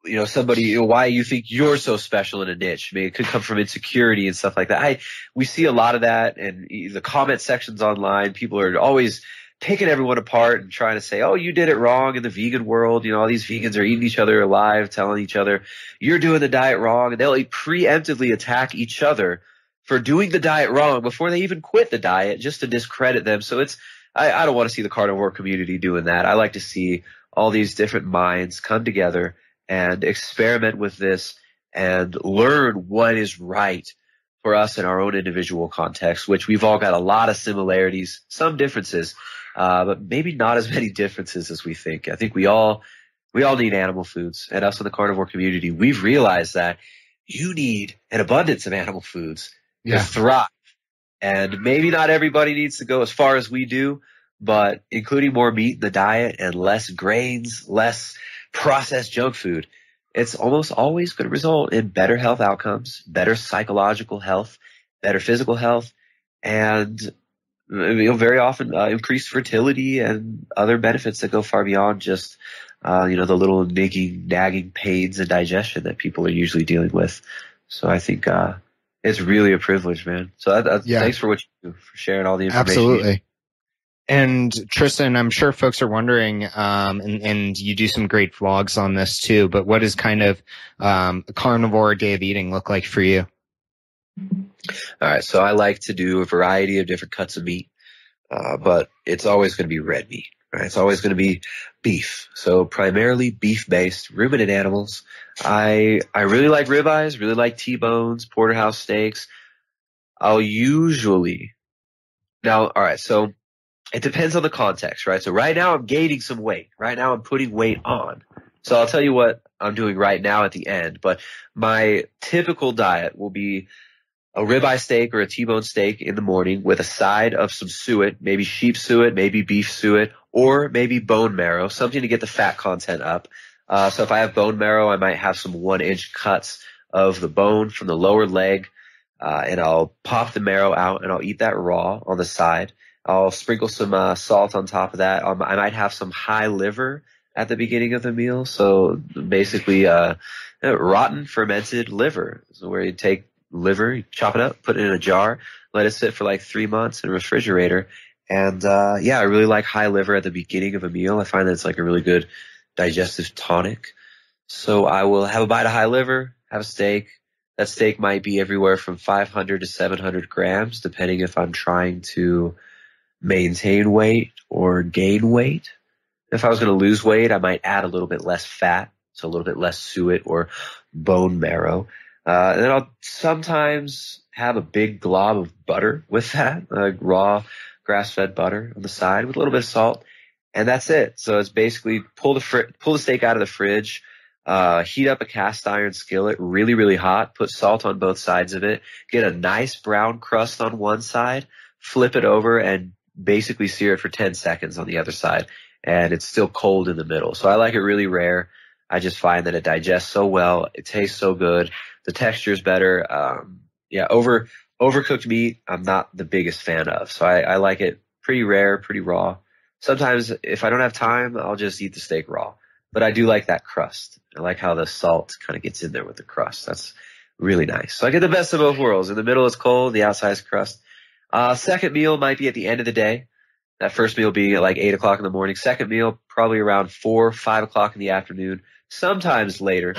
you know, somebody, you know, why you think you're so special in a niche. I mean, it could come from insecurity and stuff like that. I, we see a lot of that and the comment sections online, people are always picking everyone apart and trying to say, oh, you did it wrong in the vegan world. You know, all these vegans are eating each other alive, telling each other you're doing the diet wrong. And they'll preemptively attack each other for doing the diet wrong before they even quit the diet just to discredit them. So it's I, I don't want to see the carnivore community doing that. I like to see all these different minds come together and experiment with this and learn what is right for us in our own individual context, which we've all got a lot of similarities, some differences. Uh, but maybe not as many differences as we think. I think we all we all need animal foods. And us in the carnivore community, we've realized that you need an abundance of animal foods yeah. to thrive. And maybe not everybody needs to go as far as we do, but including more meat in the diet and less grains, less processed junk food, it's almost always going to result in better health outcomes, better psychological health, better physical health, and you know, very often uh, increased fertility and other benefits that go far beyond just uh, you know, the little nagging, nagging pains and digestion that people are usually dealing with. So I think uh, it's really a privilege, man. So I, I, yeah. thanks for what you do, for sharing all the information. Absolutely. And Tristan, I'm sure folks are wondering, um, and, and you do some great vlogs on this too, but what does kind of um, a carnivore day of eating look like for you? All right, so I like to do a variety of different cuts of meat, uh, but it's always going to be red meat, right? It's always going to be beef. So primarily beef-based ruminant animals. I I really like ribeyes, really like T-bones, porterhouse steaks. I'll usually now. All right, so. It depends on the context, right? So right now I'm gaining some weight. Right now I'm putting weight on. So I'll tell you what I'm doing right now at the end. But my typical diet will be a ribeye steak or a T-bone steak in the morning with a side of some suet, maybe sheep suet, maybe beef suet, or maybe bone marrow, something to get the fat content up. Uh, so if I have bone marrow, I might have some one-inch cuts of the bone from the lower leg, uh, and I'll pop the marrow out and I'll eat that raw on the side. I'll sprinkle some uh, salt on top of that. Um, I might have some high liver at the beginning of the meal. So basically uh, rotten fermented liver. So where you take liver, you chop it up, put it in a jar, let it sit for like three months in a refrigerator. And uh, yeah, I really like high liver at the beginning of a meal. I find that it's like a really good digestive tonic. So I will have a bite of high liver, have a steak. That steak might be everywhere from five hundred to seven hundred grams, depending if I'm trying to maintain weight or gain weight. If I was going to lose weight, I might add a little bit less fat, so a little bit less suet or bone marrow. Uh, and then I'll sometimes have a big glob of butter with that, uh, raw grass-fed butter on the side with a little bit of salt, and that's it. So it's basically pull the fr- pull the steak out of the fridge, uh, heat up a cast iron skillet really, really hot, put salt on both sides of it, get a nice brown crust on one side, flip it over, and basically sear it for ten seconds on the other side, and it's still cold in the middle. So I like it really rare. I just find that it digests so well. It tastes so good. The texture is better. Um, yeah, over overcooked meat, I'm not the biggest fan of. So I, I like it pretty rare, pretty raw. Sometimes if I don't have time, I'll just eat the steak raw. But I do like that crust. I like how the salt kind of gets in there with the crust. That's really nice. So I get the best of both worlds. In the middle, it's cold. The outside is crust. Uh, second meal might be at the end of the day. That first meal being at like eight o'clock in the morning. Second meal probably around four, five o'clock in the afternoon, sometimes later.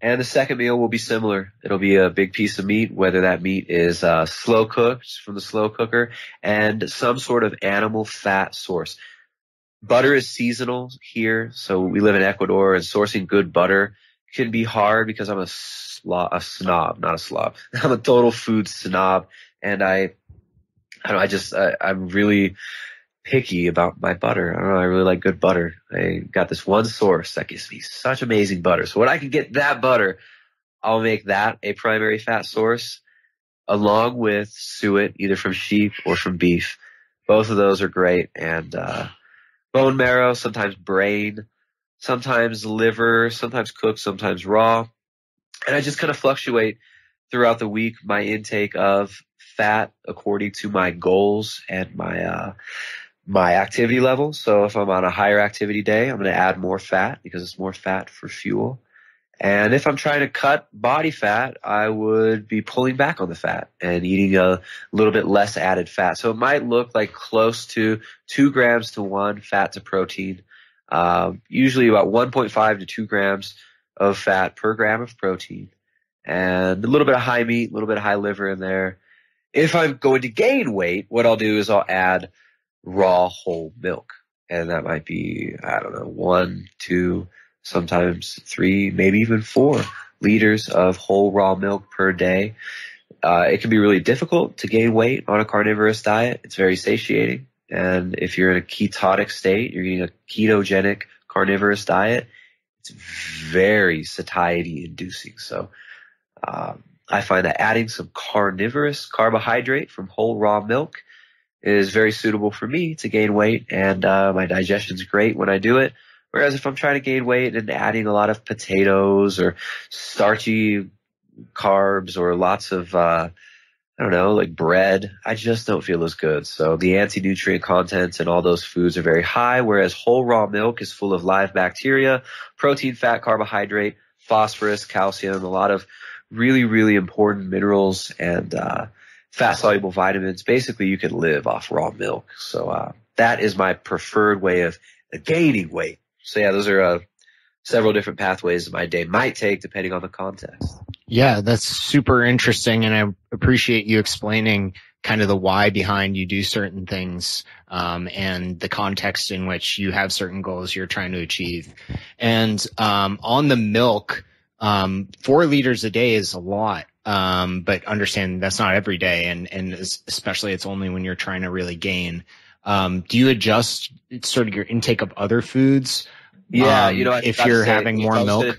And the second meal will be similar. It'll be a big piece of meat, whether that meat is uh, slow cooked from the slow cooker and some sort of animal fat source. Butter is seasonal here, so we live in Ecuador, and sourcing good butter can be hard because I'm a, slo- a snob, not a slob. I'm a total food snob, and I. I don't know, I just, I, I'm really picky about my butter. I don't know, I really like good butter. I got this one source that gives me such amazing butter. So when I can get that butter, I'll make that a primary fat source along with suet, either from sheep or from beef. Both of those are great. And uh, bone marrow, sometimes brain, sometimes liver, sometimes cooked, sometimes raw. And I just kind of fluctuate throughout the week my intake of fat according to my goals and my uh, my activity level. So if I'm on a higher activity day, I'm going to add more fat because it's more fat for fuel. And if I'm trying to cut body fat, I would be pulling back on the fat and eating a little bit less added fat. So it might look like close to two grams to one fat to protein, um, usually about one point five to two grams of fat per gram of protein, and a little bit of high meat, a little bit of high liver in there. If I'm going to gain weight, what I'll do is I'll add raw whole milk, and that might be, I don't know, one, two, sometimes three, maybe even four liters of whole raw milk per day. Uh, it can be really difficult to gain weight on a carnivorous diet. It's very satiating, and if you're in a ketotic state, you're eating a ketogenic carnivorous diet, it's very satiety-inducing. So um I find that adding some carnivorous carbohydrate from whole raw milk is very suitable for me to gain weight, and uh, my digestion's great when I do it. Whereas if I'm trying to gain weight and adding a lot of potatoes or starchy carbs or lots of, uh, I don't know, like bread, I just don't feel as good. So the anti-nutrient contents in all those foods are very high, whereas whole raw milk is full of live bacteria, protein, fat, carbohydrate, phosphorus, calcium, a lot of really, really important minerals and uh, fat-soluble vitamins. Basically, you can live off raw milk. So uh, that is my preferred way of gaining weight. So, yeah, those are uh, several different pathways my day might take depending on the context. Yeah, that's super interesting, and I appreciate you explaining kind of the why behind you do certain things um, and the context in which you have certain goals you're trying to achieve. And um, on the milk, um, four liters a day is a lot, um, but understand that's not every day, and, and especially it's only when you're trying to really gain. Um, do you adjust sort of your intake of other foods? Yeah, um, you know, I if you're say, having more milk. Gonna,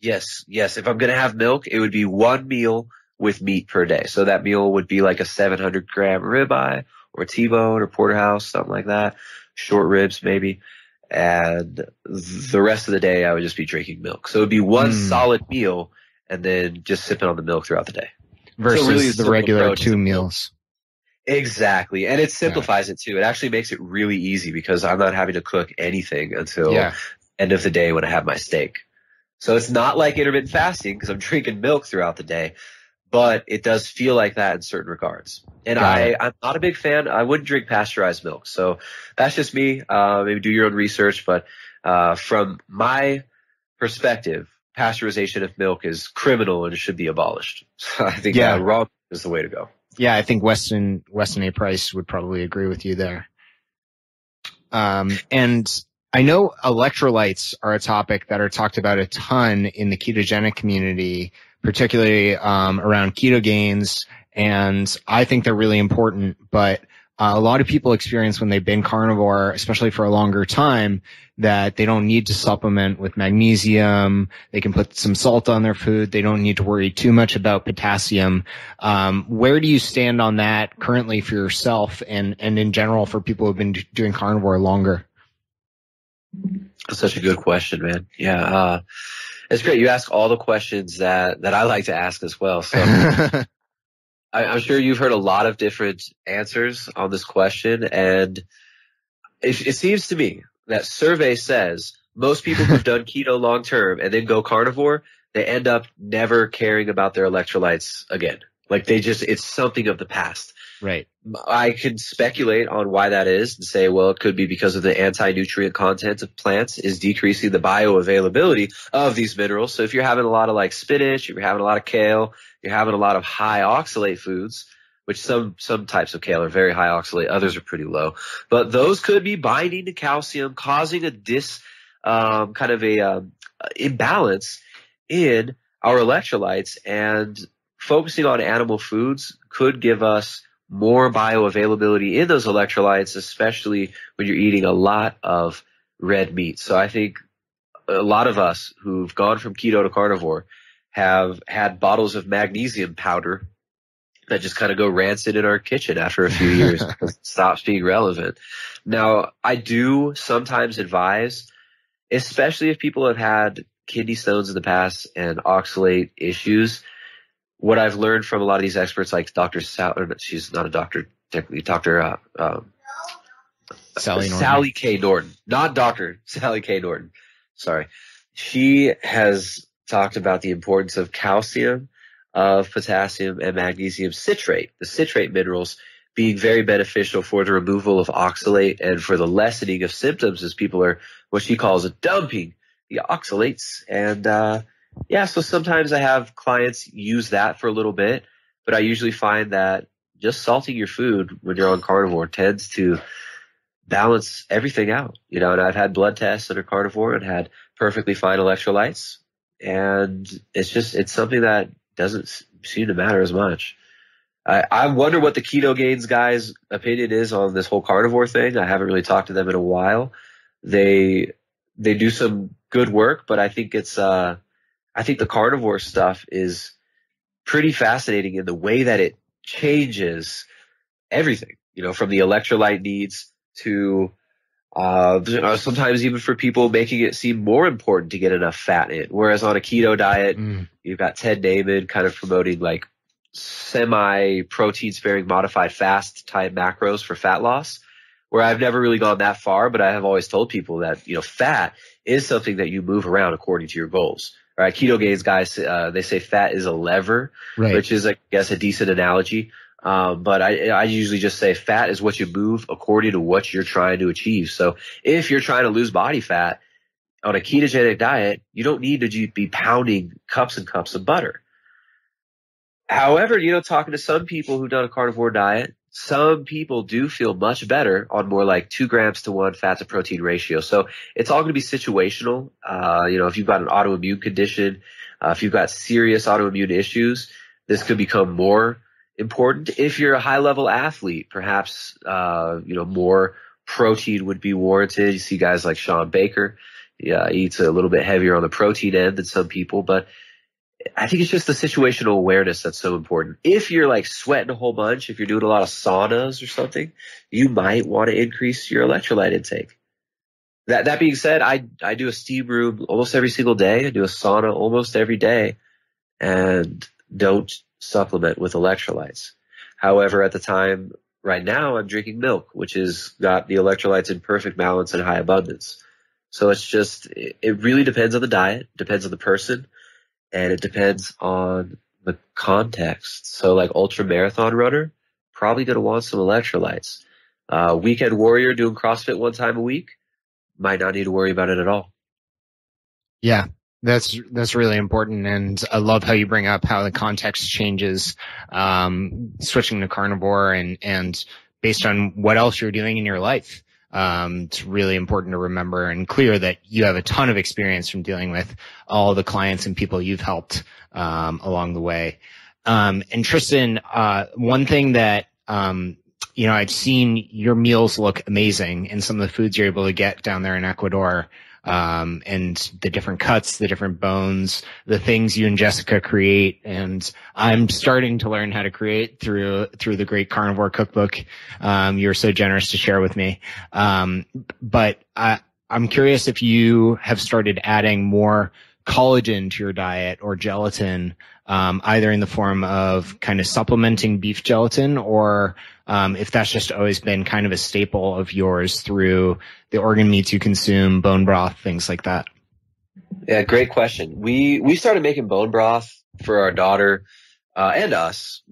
yes, yes. If I'm going to have milk, it would be one meal with meat per day. So that meal would be like a seven hundred gram ribeye or T-bone or porterhouse, something like that. Short ribs, maybe. And the rest of the day, I would just be drinking milk. So it would be one mm. solid meal and then just sipping on the milk throughout the day. Versus so really the regular two meals. Exactly. And it simplifies yeah. it too. It actually makes it really easy because I'm not having to cook anything until yeah. end of the day when I have my steak. So it's not like intermittent fasting because I'm drinking milk throughout the day, but it does feel like that in certain regards. And Got I, it. I'm not a big fan. I wouldn't drink pasteurized milk. So that's just me. Uh, maybe do your own research. But uh, from my perspective, pasteurization of milk is criminal and should be abolished. So I think yeah. raw milk is the way to go. Yeah, I think Weston Weston A. Price would probably agree with you there. Um, and I know electrolytes are a topic that are talked about a ton in the ketogenic community, particularly um, around keto gains, and I think they're really important, but uh, a lot of people experience when they've been carnivore, especially for a longer time, that they don't need to supplement with magnesium. They can put some salt on their food. They don't need to worry too much about potassium. Um, where do you stand on that currently for yourself and, and in general for people who've been doing carnivore longer? That's such a good question, man. Yeah. Uh, it's great. You ask all the questions that, that I like to ask as well. So. I, I'm sure you've heard a lot of different answers on this question, and it, it seems to me that survey says most people who've done keto long term and then go carnivore, they end up never caring about their electrolytes again. Like they just, it's something of the past. Right. I can speculate on why that is and say, well, it could be because of the anti-nutrient content of plants is decreasing the bioavailability of these minerals. So if you're having a lot of like spinach, if you're having a lot of kale, you're having a lot of high oxalate foods, which some, some types of kale are very high oxalate, others are pretty low. But those could be binding to calcium, causing a dis um, kind of a um, imbalance in our electrolytes, and focusing on animal foods could give us more bioavailability in those electrolytes, especially when you're eating a lot of red meat. So I think a lot of us who've gone from keto to carnivore have had bottles of magnesium powder that just kind of go rancid in our kitchen after a few years because it stops being relevant. Now, I do sometimes advise, especially if people have had kidney stones in the past and oxalate issues, what I've learned from a lot of these experts, like Doctor Sal, or she's not a doctor, technically, Doctor Uh, um, Sally Norton. Sally K. Norton, not Doctor Sally K. Norton. Sorry, she has talked about the importance of calcium, of potassium, and magnesium citrate, the citrate minerals, being very beneficial for the removal of oxalate and for the lessening of symptoms, as people are what she calls dumping the oxalates and. Uh, Yeah, so sometimes I have clients use that for a little bit, but I usually find that just salting your food when you're on carnivore tends to balance everything out. You know, and I've had blood tests that are carnivore and had perfectly fine electrolytes, and it's just it's something that doesn't seem to matter as much. I, I wonder what the keto gains guys' opinion is on this whole carnivore thing. I haven't really talked to them in a while. They they do some good work, but I think it's uh. I think the carnivore stuff is pretty fascinating in the way that it changes everything. you know, from the electrolyte needs to uh, sometimes even for people making it seem more important to get enough fat in. Whereas on a keto diet, mm. you've got Ted Naiman kind of promoting like semi protein sparing modified fast type macros for fat loss, where I've never really gone that far, but I have always told people that, you know, fat is something that you move around according to your goals. All right, keto gains guys, uh, they say fat is a lever, right, which is, I guess, a decent analogy. Um, but I, I usually just say fat is what you move according to what you're trying to achieve. So if you're trying to lose body fat on a ketogenic diet, you don't need to be pounding cups and cups of butter. However, you know, talking to some people who've done a carnivore diet, some people do feel much better on more like two grams to one fat to protein ratio. So it's all going to be situational. Uh, you know, if you've got an autoimmune condition, uh, if you've got serious autoimmune issues, this could become more important. If you're a high level athlete, perhaps, uh, you know, more protein would be warranted. You see guys like Sean Baker, yeah, he eats a little bit heavier on the protein end than some people, but I think it's just the situational awareness that's so important. If you're like sweating a whole bunch, if you're doing a lot of saunas or something, you might want to increase your electrolyte intake. That that being said, I I do a steam room almost every single day. I do a sauna almost every day, and don't supplement with electrolytes. However, at the time right now, I'm drinking milk, which has got the electrolytes in perfect balance and high abundance. So it's just it really depends on the diet, depends on the person. And it depends on the context. So like ultra marathon runner, probably going to want some electrolytes. Uh, weekend warrior doing CrossFit one time a week, might not need to worry about it at all. Yeah, that's, that's really important. And I love how you bring up how the context changes, um, switching to carnivore and, and based on what else you're doing in your life. Um, it's really important to remember and clear that you have a ton of experience from dealing with all the clients and people you've helped, um, along the way. Um, and Tristan, uh, one thing that, um, you know, I've seen your meals look amazing and some of the foods you're able to get down there in Ecuador, um, and the different cuts, the different bones, the things you and Jessica create. And I'm starting to learn how to create through, through the great carnivore cookbook. Um, you were so generous to share with me. Um, but I, I'm curious if you have started adding more collagen to your diet or gelatin, um, either in the form of kind of supplementing beef gelatin or, um, if that's just always been kind of a staple of yours through the organ meats you consume, bone broth, things like that. Yeah, great question. We, we started making bone broth for our daughter, uh, and us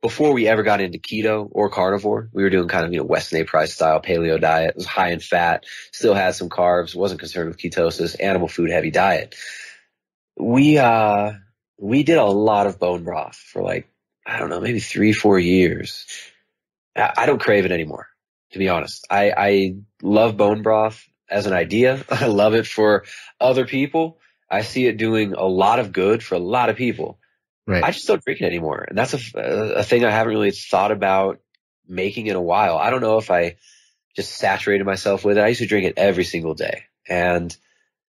before we ever got into keto or carnivore. We were doing kind of, you know, Weston A. Price style paleo diet. It was high in fat, still had some carbs, wasn't concerned with ketosis, animal food heavy diet. We, uh, we did a lot of bone broth for like, I don't know, maybe three, four years. I don't crave it anymore, to be honest. I, I love bone broth as an idea. I love it for other people. I see it doing a lot of good for a lot of people. Right. I just don't drink it anymore. And that's a, a thing I haven't really thought about making in a while. I don't know if I just saturated myself with it. I used to drink it every single day. And,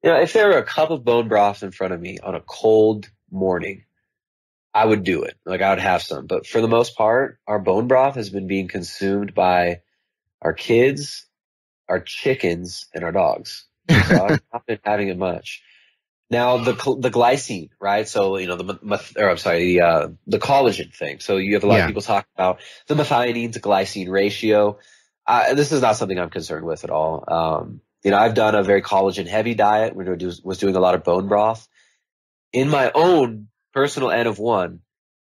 you know, if there were a cup of bone broth in front of me on a cold morning, I would do it. Like I would have some, but for the most part, our bone broth has been being consumed by our kids, our chickens, and our dogs. So I've not been having it much. Now the the glycine, right? So you know the or I'm sorry, the uh, the collagen thing. So you have a lot yeah. of people talk about the methionine to glycine ratio. Uh, this is not something I'm concerned with at all. Um, you know, I've done a very collagen heavy diet. We was doing a lot of bone broth in my own. Personal N of one,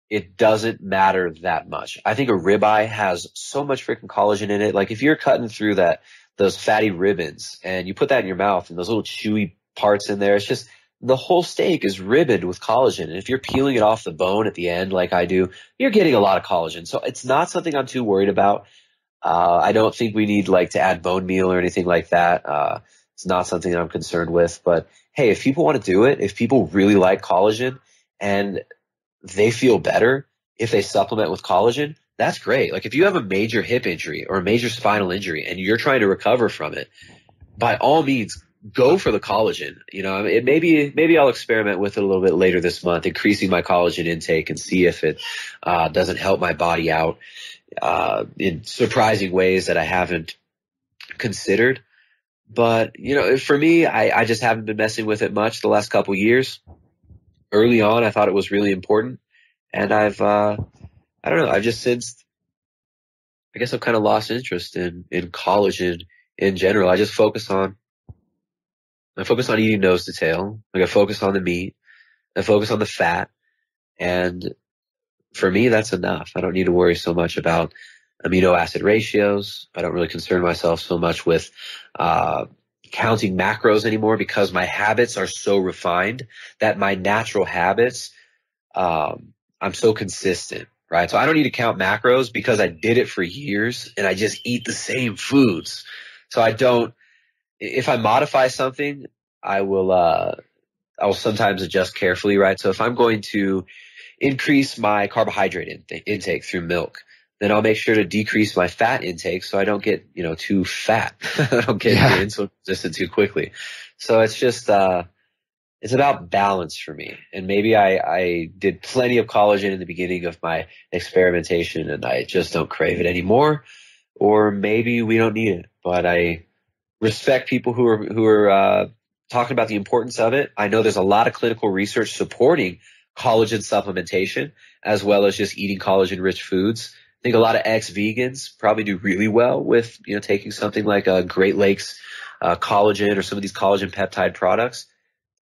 it doesn't matter that much. I think a ribeye has so much freaking collagen in it. Like if you're cutting through that, those fatty ribbons and you put that in your mouth and those little chewy parts in there, it's just the whole steak is ribboned with collagen. And if you're peeling it off the bone at the end, like I do, you're getting a lot of collagen. So it's not something I'm too worried about. Uh, I don't think we need like to add bone meal or anything like that. Uh, it's not something that I'm concerned with, but hey, if people want to do it, if people really like collagen, and they feel better if they supplement with collagen, that's great. Like if you have a major hip injury or a major spinal injury and you're trying to recover from it, by all means, go for the collagen. You know, it maybe maybe I'll experiment with it a little bit later this month, increasing my collagen intake and see if it uh, doesn't help my body out uh, in surprising ways that I haven't considered. But, you know, for me, I, I just haven't been messing with it much the last couple of years. Early on, I thought it was really important. And I've, uh, I don't know, I've just since, I guess I've kind of lost interest in, in collagen in general. I just focus on, I focus on eating nose to tail. Like I focus on the meat. I focus on the fat. And for me, that's enough. I don't need to worry so much about amino acid ratios. I don't really concern myself so much with uh counting macros anymore because my habits are so refined that my natural habits, um, I'm so consistent, right? So I don't need to count macros because I did it for years and I just eat the same foods. So I don't, if I modify something, I will, uh, I will sometimes adjust carefully, right? So if I'm going to increase my carbohydrate in- intake through milk, then I'll make sure to decrease my fat intake so I don't get, you know, too fat. I don't get yeah. insulin resistant too quickly. So it's just, uh, it's about balance for me. And maybe I, I did plenty of collagen in the beginning of my experimentation and I just don't crave it anymore. Or maybe we don't need it, but I respect people who are, who are, uh, talking about the importance of it. I know there's a lot of clinical research supporting collagen supplementation as well as just eating collagen rich foods. I think a lot of ex-vegans probably do really well with, you know, taking something like a Great Lakes uh, collagen or some of these collagen peptide products.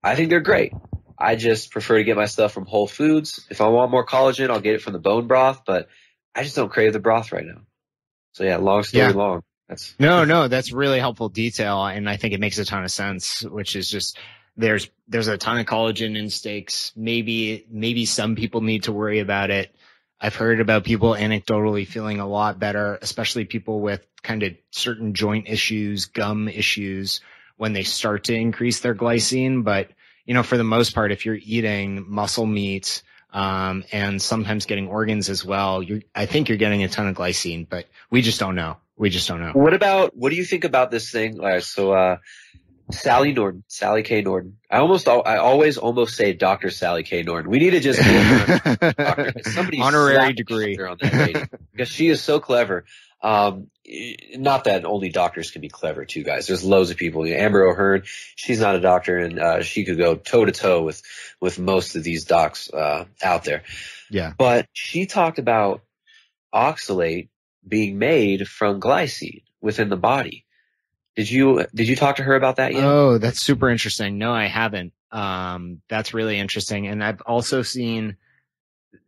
I think they're great. I just prefer to get my stuff from Whole Foods. If I want more collagen, I'll get it from the bone broth, but I just don't crave the broth right now. So yeah, long story yeah. long. That's No, no, that's really helpful detail, and I think it makes a ton of sense, which is just there's there's a ton of collagen in steaks. Maybe maybe some people need to worry about it. I've heard about people anecdotally feeling a lot better, especially people with kind of certain joint issues, gum issues, when they start to increase their glycine. But, you know, for the most part, if you're eating muscle meat um, and sometimes getting organs as well, you're, I think you're getting a ton of glycine, but we just don't know. We just don't know. What about, what do you think about this thing? All right, so uh, Sally Norton, Sally K. Norton. I almost, I always almost say Doctor Sally K. Norton. We need to just doctor, somebody honorary degree on that lady because she is so clever. Um, not that only doctors can be clever too, guys. There's loads of people. Amber O'Hearn, she's not a doctor, and uh, she could go toe to toe with with most of these docs uh, out there. Yeah, but she talked about oxalate being made from glycine within the body. Did you did you talk to her about that yet? Oh, that's super interesting. No, I haven't. Um, that's really interesting. And I've also seen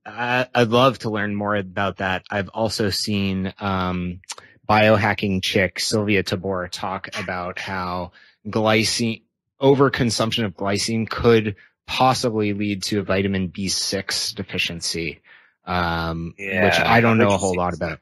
I, I'd love to learn more about that. I've also seen um, biohacking chick Sylvia Tabor talk about how glycine overconsumption of glycine could possibly lead to a vitamin B six deficiency, um, yeah, which I don't know a whole lot about.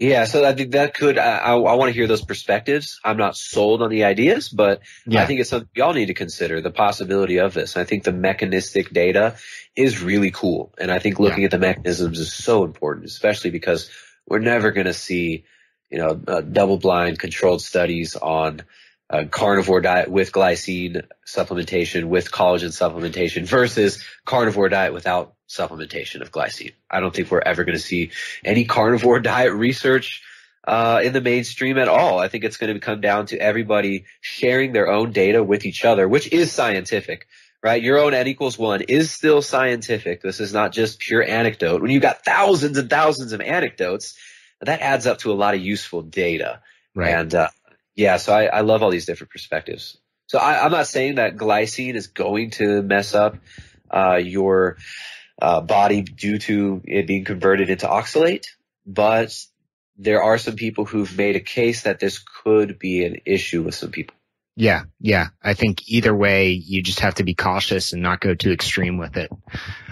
Yeah, so I think that could, I, I, I want to hear those perspectives. I'm not sold on the ideas, but yeah. I think it's something y'all need to consider, the possibility of this. I think the mechanistic data is really cool. And I think looking yeah. at the mechanisms is so important, especially because we're never going to see, you know, uh, double-blind controlled studies on uh, carnivore diet with glycine supplementation, with collagen supplementation versus carnivore diet without supplementation of glycine. I don't think we're ever going to see any carnivore diet research uh, in the mainstream at all. I think it's going to come down to everybody sharing their own data with each other, which is scientific, right? Your own N equals one is still scientific. This is not just pure anecdote. When you've got thousands and thousands of anecdotes, that adds up to a lot of useful data. Right. And uh, yeah, so I, I love all these different perspectives. So I, I'm not saying that glycine is going to mess up uh, your – Uh, body due to it being converted into oxalate, but there are some people who've made a case that this could be an issue with some people. Yeah, yeah. I think either way, you just have to be cautious and not go too extreme with it.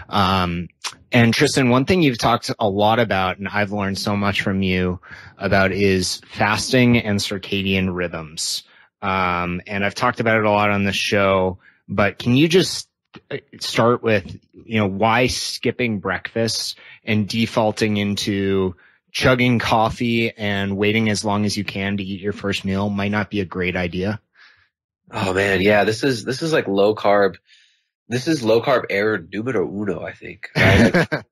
Um, and Tristan, one thing you've talked a lot about, and I've learned so much from you about, is fasting and circadian rhythms. Um, and I've talked about it a lot on the show, but can you just start with, you know, why skipping breakfast and defaulting into chugging coffee and waiting as long as you can to eat your first meal might not be a great idea? Oh man, yeah, this is this is like low carb. This is low carb era numero uno, I think. Right? Like,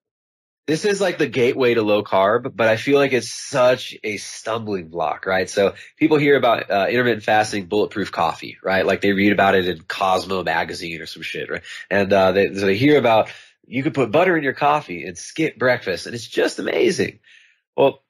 this is like the gateway to low carb, but I feel like it's such a stumbling block, right? So people hear about uh, intermittent fasting, bulletproof coffee, right? Like they read about it in Cosmo magazine or some shit, right? And uh, they, so they hear about you could put butter in your coffee and skip breakfast, and it's just amazing. Well,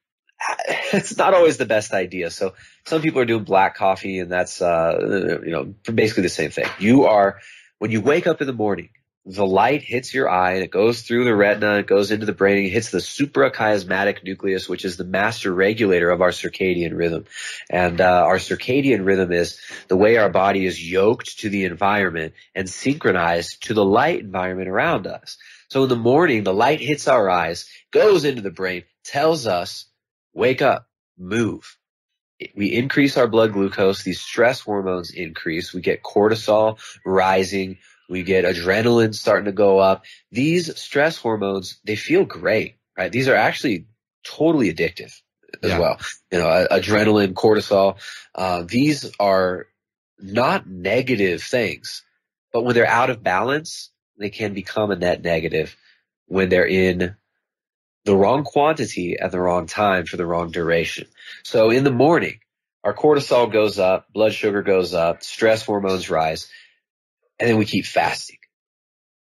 it's not always the best idea. So some people are doing black coffee, and that's uh, you know basically the same thing. You are when you wake up in the morning. The light hits your eye and it goes through the retina, it goes into the brain, and it hits the suprachiasmatic nucleus, which is the master regulator of our circadian rhythm. And uh, our circadian rhythm is the way our body is yoked to the environment and synchronized to the light environment around us. So in the morning, the light hits our eyes, goes into the brain, tells us, wake up, move. We increase our blood glucose, these stress hormones increase, we get cortisol rising, we get adrenaline starting to go up. These stress hormones, they feel great, right? These are actually totally addictive as yeah. well. You know, adrenaline, cortisol, uh, these are not negative things, but when they're out of balance, they can become a net negative when they're in the wrong quantity at the wrong time for the wrong duration. So in the morning, our cortisol goes up, blood sugar goes up, stress hormones rise. And then we keep fasting.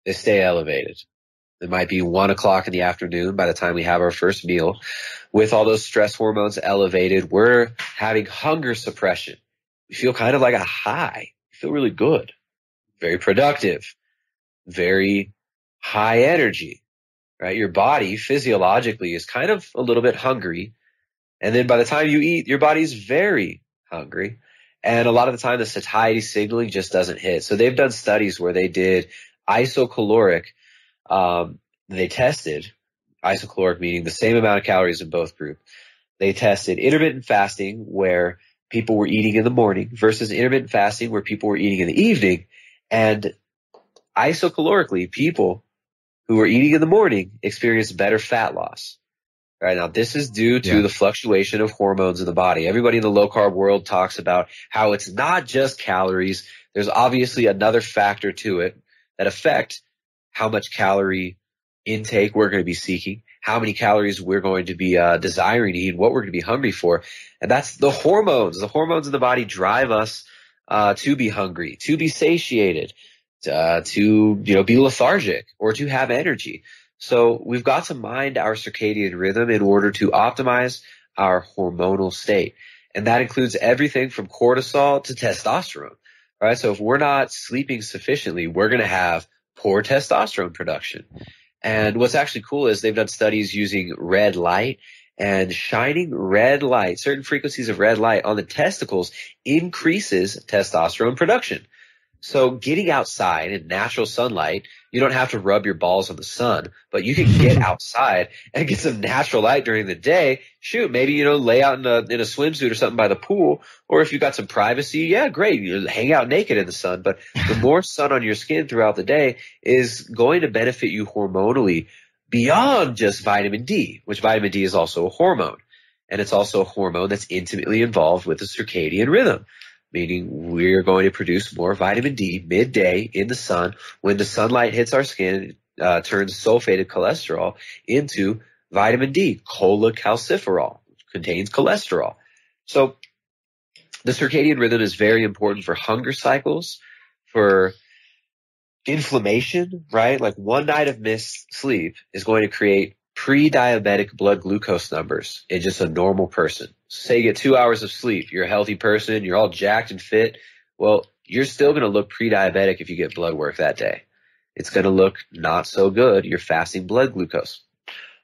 They stay elevated. It might be one o'clock in the afternoon by the time we have our first meal. With all those stress hormones elevated, we're having hunger suppression. We feel kind of like a high. We feel really good, very productive, very high energy, right? Your body physiologically is kind of a little bit hungry. And then by the time you eat, your body's very hungry. And a lot of the time, the satiety signaling just doesn't hit. So they've done studies where they did isocaloric. Um, they tested isocaloric, meaning the same amount of calories in both groups. They tested intermittent fasting where people were eating in the morning versus intermittent fasting where people were eating in the evening. And isocalorically, people who were eating in the morning experienced better fat loss. Right now, this is due to yeah. the fluctuation of hormones in the body. Everybody in the low carb world talks about how it's not just calories. There's obviously another factor to it that affect how much calorie intake we're going to be seeking, how many calories we're going to be uh, desiring to eat, what we're going to be hungry for. And that's the hormones. The hormones in the body drive us uh, to be hungry, to be satiated, uh, to you know be lethargic or to have energy. So we've got to mind our circadian rhythm in order to optimize our hormonal state. And that includes everything from cortisol to testosterone, right? So if we're not sleeping sufficiently, we're going to have poor testosterone production. And what's actually cool is they've done studies using red light, and shining red light, certain frequencies of red light on the testicles increases testosterone production. So getting outside in natural sunlight, you don't have to rub your balls on the sun, but you can get outside and get some natural light during the day. Shoot, maybe, you know, lay out in a, in a swimsuit or something by the pool. Or if you've got some privacy, yeah, great. You hang out naked in the sun. But the more sun on your skin throughout the day is going to benefit you hormonally beyond just vitamin D, which vitamin D is also a hormone. And it's also a hormone that's intimately involved with the circadian rhythm. Meaning we're going to produce more vitamin D midday in the sun. When the sunlight hits our skin, it uh, turns sulfated cholesterol into vitamin D, cholecalciferol, which contains cholesterol. So the circadian rhythm is very important for hunger cycles, for inflammation, right? Like one night of missed sleep is going to create pre-diabetic blood glucose numbers in just a normal person. Say you get two hours of sleep, you're a healthy person, you're all jacked and fit. Well, you're still going to look pre-diabetic if you get blood work that day. It's going to look not so good. You're fasting blood glucose.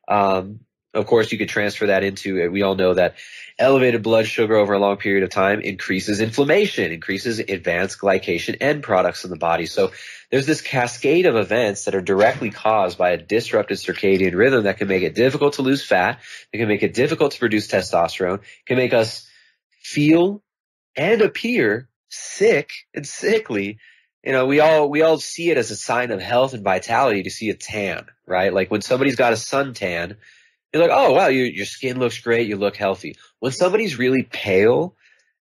Um, of course, you could transfer that into, we all know that elevated blood sugar over a long period of time increases inflammation, increases advanced glycation end products in the body. So there's this cascade of events that are directly caused by a disrupted circadian rhythm that can make it difficult to lose fat, it can make it difficult to produce testosterone, can make us feel and appear sick and sickly. You know, we all we all see it as a sign of health and vitality to see a tan, right? Like when somebody's got a suntan, you're like, oh, wow, your, your skin looks great, you look healthy. When somebody's really pale,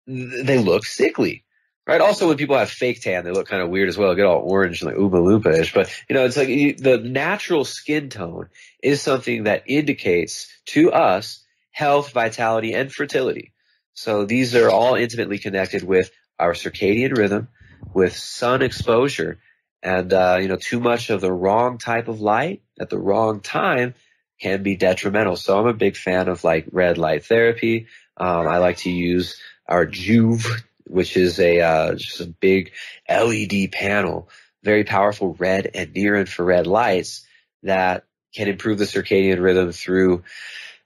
they look sickly. Right. Also, when people have fake tan, they look kind of weird as well. Get all orange and like Oompa Loompa-ish. But, you know, it's like the natural skin tone is something that indicates to us health, vitality, and fertility. So these are all intimately connected with our circadian rhythm, with sun exposure. And, uh, you know, too much of the wrong type of light at the wrong time can be detrimental. So I'm a big fan of like red light therapy. Um, I like to use our Juve, which is a uh, just a big L E D panel, very powerful red and near infrared lights that can improve the circadian rhythm through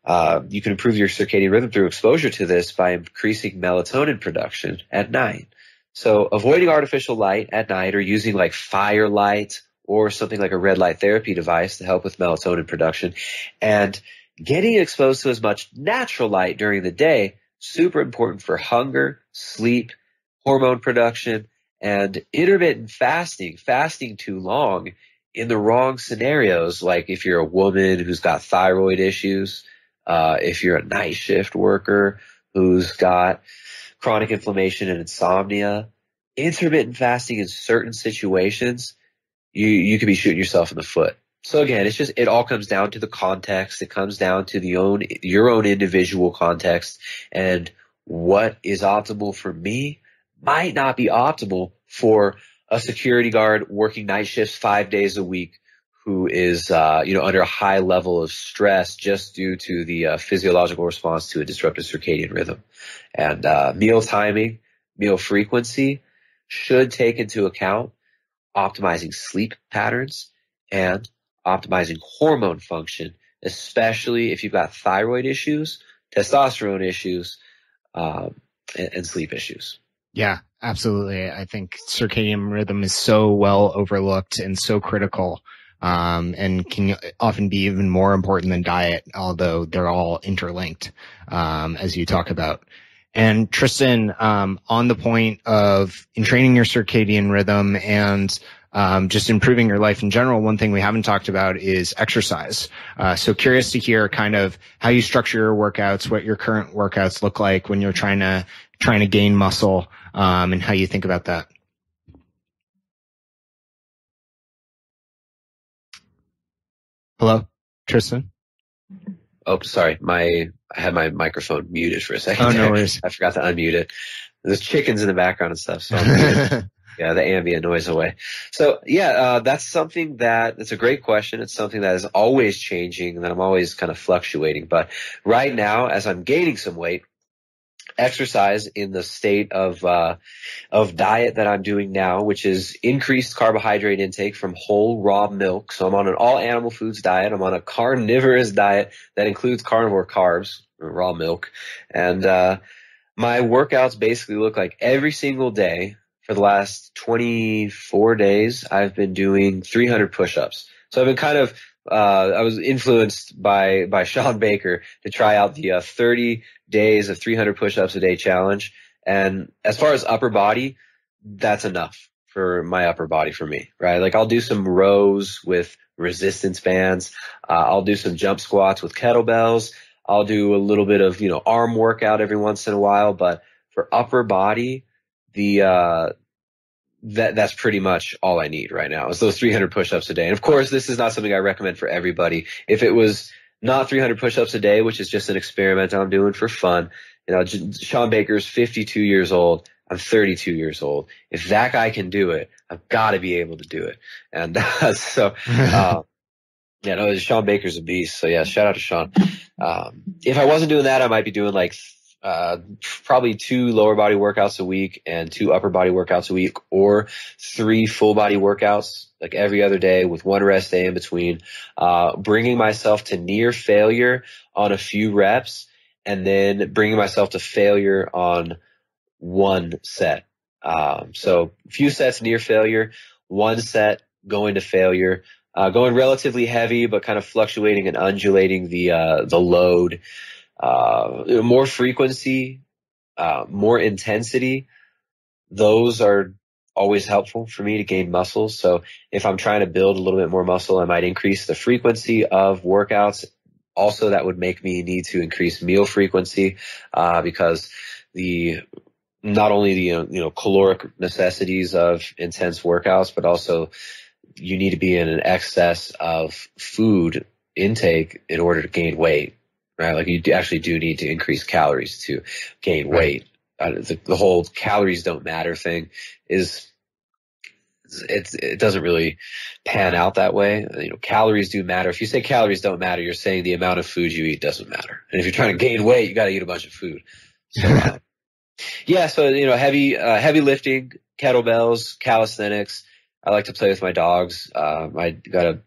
uh, you can improve your circadian rhythm through exposure to this by increasing melatonin production at night. So avoiding artificial light at night or using like firelight or something like a red light therapy device to help with melatonin production, and getting exposed to as much natural light during the day, super important for hunger, sleep, hormone production, and intermittent fasting, fasting too long in the wrong scenarios. Like if you're a woman who's got thyroid issues, uh, if you're a night shift worker who's got chronic inflammation and insomnia, intermittent fasting in certain situations, you, you could be shooting yourself in the foot. So again, it's just, it all comes down to the context. It comes down to the own, your own individual context, and what is optimal for me might not be optimal for a security guard working night shifts five days a week who is, uh, you know, under a high level of stress just due to the uh, physiological response to a disrupted circadian rhythm. And, uh, meal timing, meal frequency should take into account optimizing sleep patterns and optimizing hormone function, especially if you've got thyroid issues, testosterone issues, um, and, and sleep issues. Yeah, absolutely. I think circadian rhythm is so well overlooked and so critical, um, and can often be even more important than diet, although they're all interlinked, um, as you talk about. And Tristan, um, on the point of in training your circadian rhythm and Um, just improving your life in general, one thing we haven't talked about is exercise. Uh, so curious to hear kind of how you structure your workouts, what your current workouts look like when you're trying to, trying to gain muscle, um, and how you think about that. Hello, Tristan? Oh, sorry. My, I had my microphone muted for a second. Oh, no worries. I forgot to unmute it. There's chickens in the background and stuff. So I'm yeah, the ambient noise away. So yeah, uh, that's something that, it's a great question. It's something that is always changing and that I'm always kind of fluctuating. But right now, as I'm gaining some weight, exercise in the state of, uh, of diet that I'm doing now, which is increased carbohydrate intake from whole raw milk. So I'm on an all animal foods diet. I'm on a carnivorous diet that includes carnivore carbs, raw milk. And, uh, my workouts basically look like every single day. For the last twenty-four days, I've been doing three hundred push-ups. So I've been kind of, uh, I was influenced by, by Sean Baker to try out the uh, thirty days of three hundred push-ups a day challenge. And as far as upper body, that's enough for my upper body for me, right? Like I'll do some rows with resistance bands. Uh, I'll do some jump squats with kettlebells. I'll do a little bit of, you know, arm workout every once in a while, but for upper body, The, uh, that, that's pretty much all I need right now is those three hundred push-ups a day. And of course, this is not something I recommend for everybody. If it was not three hundred push-ups a day, which is just an experiment I'm doing for fun, you know, Sean Baker's fifty-two years old. I'm thirty-two years old. If that guy can do it, I've got to be able to do it. And uh, so, um, yeah, no, Sean Baker's a beast. So yeah, shout out to Sean. Um, if I wasn't doing that, I might be doing like Uh, probably two lower body workouts a week and two upper body workouts a week, or three full body workouts like every other day with one rest day in between, uh, bringing myself to near failure on a few reps and then bringing myself to failure on one set. Um, so a few sets near failure, one set going to failure, uh, going relatively heavy, but kind of fluctuating and undulating the, uh, the load. Uh, more frequency, uh, more intensity. Those are always helpful for me to gain muscle. So if I'm trying to build a little bit more muscle, I might increase the frequency of workouts. Also, that would make me need to increase meal frequency, uh, because the not only the, you know, caloric necessities of intense workouts, but also you need to be in an excess of food intake in order to gain weight, right? Like you actually do need to increase calories to gain weight. Uh, the, the whole calories don't matter thing is it's, it doesn't really pan out that way. You know, calories do matter. If you say calories don't matter, you're saying the amount of food you eat doesn't matter. And if you're trying to gain weight, you got to eat a bunch of food. So, uh, yeah. So, you know, heavy, uh, heavy lifting, kettlebells, calisthenics. I like to play with my dogs. Um, I got a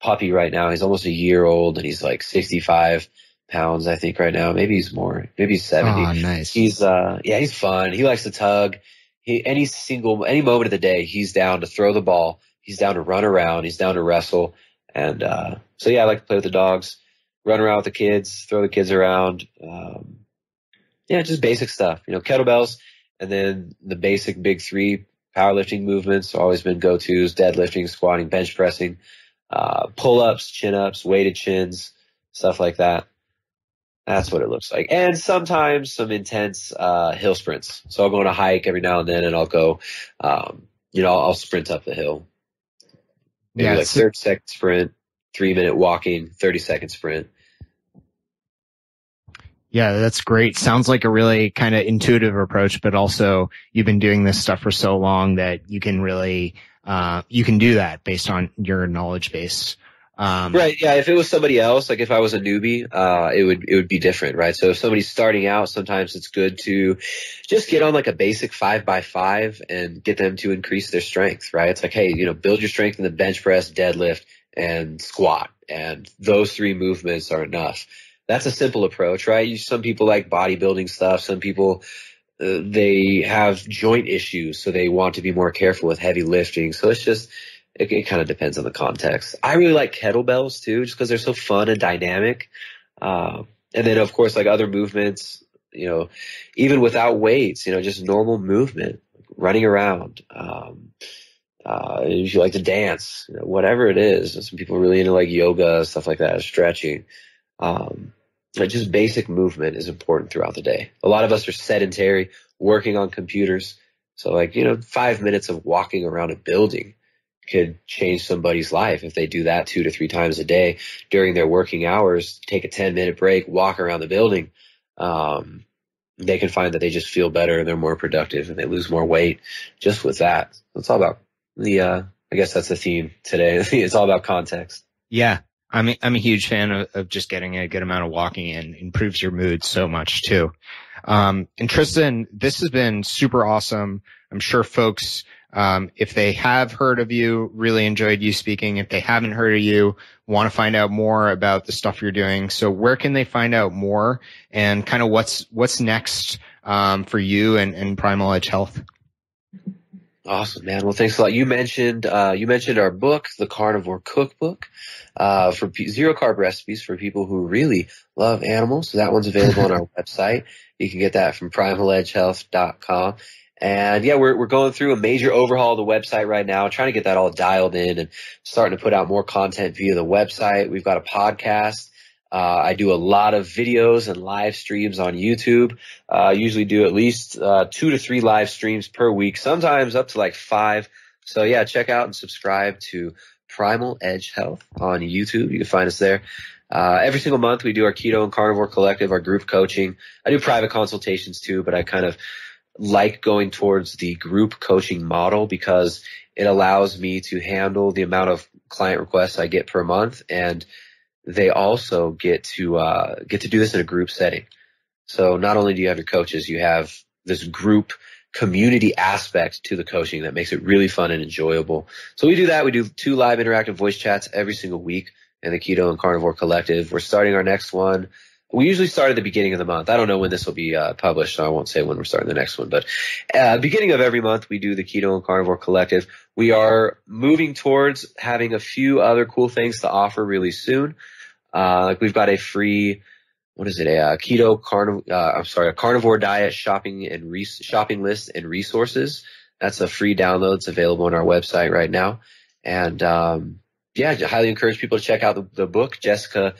puppy right now. He's almost a year old and he's like sixty-five pounds, I think, right now. Maybe he's more, maybe he's seventy. Oh, nice. He's, uh, yeah, he's fun. He likes to tug. He, any single, any moment of the day, he's down to throw the ball. He's down to run around. He's down to wrestle. And, uh, so yeah, I like to play with the dogs, run around with the kids, throw the kids around. Um, yeah, just basic stuff, you know, kettlebells. And then the basic big three powerlifting movements always been go-tos: deadlifting, squatting, bench pressing, uh, pull-ups, chin-ups, weighted chins, stuff like that. That's what it looks like. And sometimes some intense, uh, hill sprints. So I'll go on a hike every now and then and I'll go, um, you know, I'll, I'll sprint up the hill. Maybe yeah, like thirty second sprint, three minute walking, thirty second sprint. Yeah, that's great. Sounds like a really kind of intuitive approach, but also you've been doing this stuff for so long that you can really, uh, you can do that based on your knowledge base. Um, right. Yeah. If it was somebody else, like if I was a newbie, uh, it would, it would be different. Right. So if somebody's starting out, sometimes it's good to just get on like a basic five by five and get them to increase their strength. Right. It's like, hey, you know, build your strength in the bench press, deadlift, and squat. And those three movements are enough. That's a simple approach, right? Some people like bodybuilding stuff. Some people, uh, they have joint issues, so they want to be more careful with heavy lifting. So it's just, it, it kind of depends on the context. I really like kettlebells too, just because they're so fun and dynamic. Um, and then of course, like other movements, you know, even without weights, you know, just normal movement, like running around. Um, uh, if you like to dance, you know, whatever it is, some people really into like yoga, stuff like that, stretching. Um, just basic movement is important throughout the day. A lot of us are sedentary, working on computers. So like, you know, five minutes of walking around a building could change somebody's life if they do that two to three times a day during their working hours. Take a ten minute break, walk around the building. Um, they can find that they just feel better and they're more productive and they lose more weight just with that. It's all about the, uh, I guess that's the theme today. It's all about context. Yeah. I'm a, I'm a huge fan of, of just getting a good amount of walking in. Improves your mood so much too. Um, and Tristan, this has been super awesome. I'm sure folks, Um, if they have heard of you, really enjoyed you speaking. If they haven't heard of you, want to find out more about the stuff you're doing. So where can they find out more and kind of what's, what's next, um, for you and, and Primal Edge Health? Awesome, man. Well, thanks a lot. You mentioned, uh, you mentioned our book, The Carnivore Cookbook, uh, for p- zero carb recipes for people who really love animals. So that one's available on our website. You can get that from primal edge health dot com. And yeah, we're, we're going through a major overhaul of the website right now, trying to get that all dialed in and starting to put out more content via the website. We've got a podcast. Uh, I do a lot of videos and live streams on YouTube. Uh, I usually do at least uh, two to three live streams per week, sometimes up to like five. So yeah, check out and subscribe to Primal Edge Health on YouTube. You can find us there. Uh, every single month we do our Keto and Carnivore Collective, our group coaching. I do private consultations too, but I kind of like going towards the group coaching model because it allows me to handle the amount of client requests I get per month. And they also get to, uh, get to do this in a group setting. So not only do you have your coaches, you have this group community aspect to the coaching that makes it really fun and enjoyable. So we do that. We do two live interactive voice chats every single week in the Keto and Carnivore Collective. We're starting our next one. We usually start at the beginning of the month. I don't know when this will be uh, published, so I won't say when we're starting the next one. But uh, beginning of every month, we do the Keto and Carnivore Collective. We are moving towards having a few other cool things to offer really soon. Uh, like we've got a free, what is it? A uh, keto carnivore. Uh, I'm sorry, a carnivore diet shopping and re- shopping list and resources. That's a free download. It's available on our website right now. And um, yeah, I highly encourage people to check out the, the book, Jessica.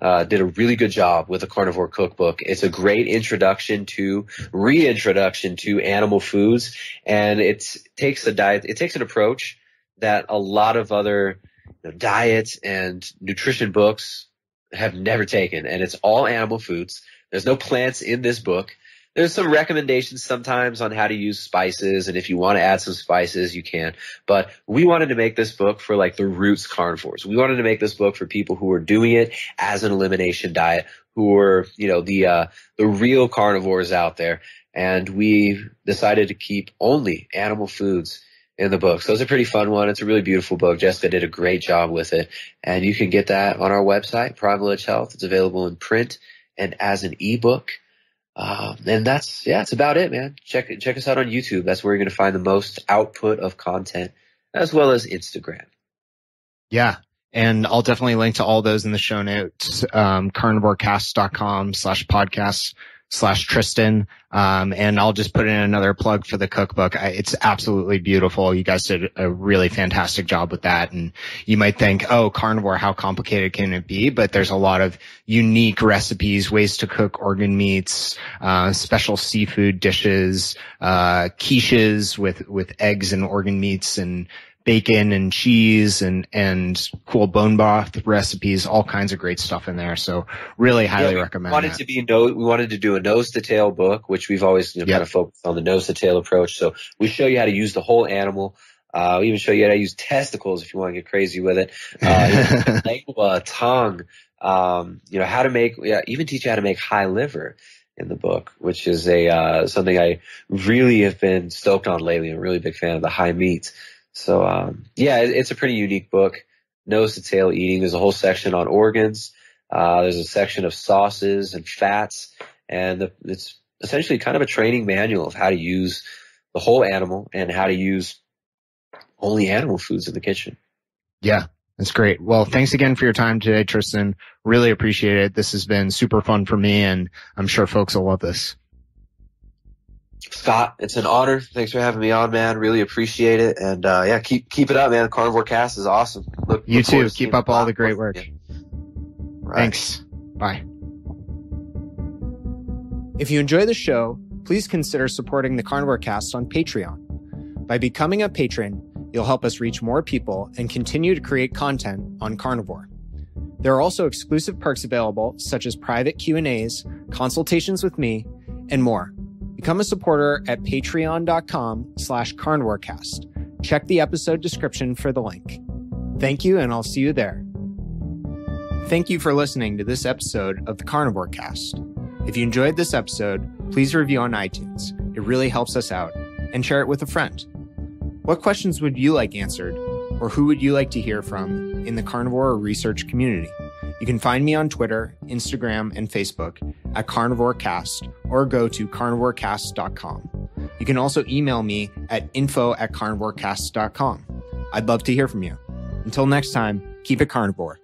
Uh, did a really good job with the Carnivore Cookbook. It's a great introduction to reintroduction to animal foods, and it takes a diet. It takes an approach that a lot of other you know, diets and nutrition books have never taken, and it's all animal foods. There's no plants in this book. There's some recommendations sometimes on how to use spices, and if you want to add some spices, you can. But we wanted to make this book for like the roots carnivores. We wanted to make this book for people who are doing it as an elimination diet, who are, you know, the uh, the real carnivores out there. And we decided to keep only animal foods in the book. So it's a pretty fun one. It's a really beautiful book. Jessica did a great job with it, and you can get that on our website, Primal Edge Health. It's available in print and as an ebook. Um, and that's, yeah, that's about it, man. Check check us out on YouTube. That's where you're going to find the most output of content, as well as Instagram. Yeah. And I'll definitely link to all those in the show notes, um, carnivorecast.com slash podcasts slash Tristan. Um, and I'll just put in another plug for the cookbook. I, it's absolutely beautiful. You guys did a really fantastic job with that. And you might think, oh, carnivore, how complicated can it be? But there's a lot of unique recipes, ways to cook organ meats, uh, special seafood dishes, uh, quiches with, with eggs and organ meats and bacon and cheese and, and cool bone broth recipes, all kinds of great stuff in there. So really highly yeah, we recommend wanted that. To be no, we wanted to do a nose to tail book, which we've always you know, yep. kind of focused on the nose to tail approach. So we show you how to use the whole animal. Uh, we even show you how to use testicles if you want to get crazy with it. Uh, labia, tongue, um, you know, how to make, yeah, even teach you how to make high liver in the book, which is a, uh, something I really have been stoked on lately. I'm a really big fan of the high meats. So, um, yeah, it's a pretty unique book. Nose to tail eating. There's a whole section on organs. Uh, there's a section of sauces and fats. And the, it's essentially kind of a training manual of how to use the whole animal and how to use only animal foods in the kitchen. Yeah, that's great. Well, thanks again for your time today, Tristan. Really appreciate it. This has been super fun for me, and I'm sure folks will love this. Scott, it's an honor. Thanks for having me on, man. Really appreciate it. And uh, yeah, keep keep it up, man. Carnivore Cast is awesome. Look, you look too. Keep up all the great work. Yeah. Right. Thanks. Bye. If you enjoy the show, please consider supporting the Carnivore Cast on Patreon. By becoming a patron, you'll help us reach more people and continue to create content on carnivore. There are also exclusive perks available, such as private Q and A's, consultations with me, and more. Become a supporter at patreon.com slash carnivorecast. Check the episode description for the link. Thank you, and I'll see you there. Thank you for listening to this episode of the Carnivore Cast. If you enjoyed this episode, please review on iTunes. It really helps us out. And share it with a friend. What questions would you like answered, or who would you like to hear from in the carnivore research community? You can find me on Twitter, Instagram, and Facebook at CarnivoreCast, or go to carnivorecast dot com. You can also email me at info at carnivorecast dot com. I'd love to hear from you. Until next time, keep it carnivore.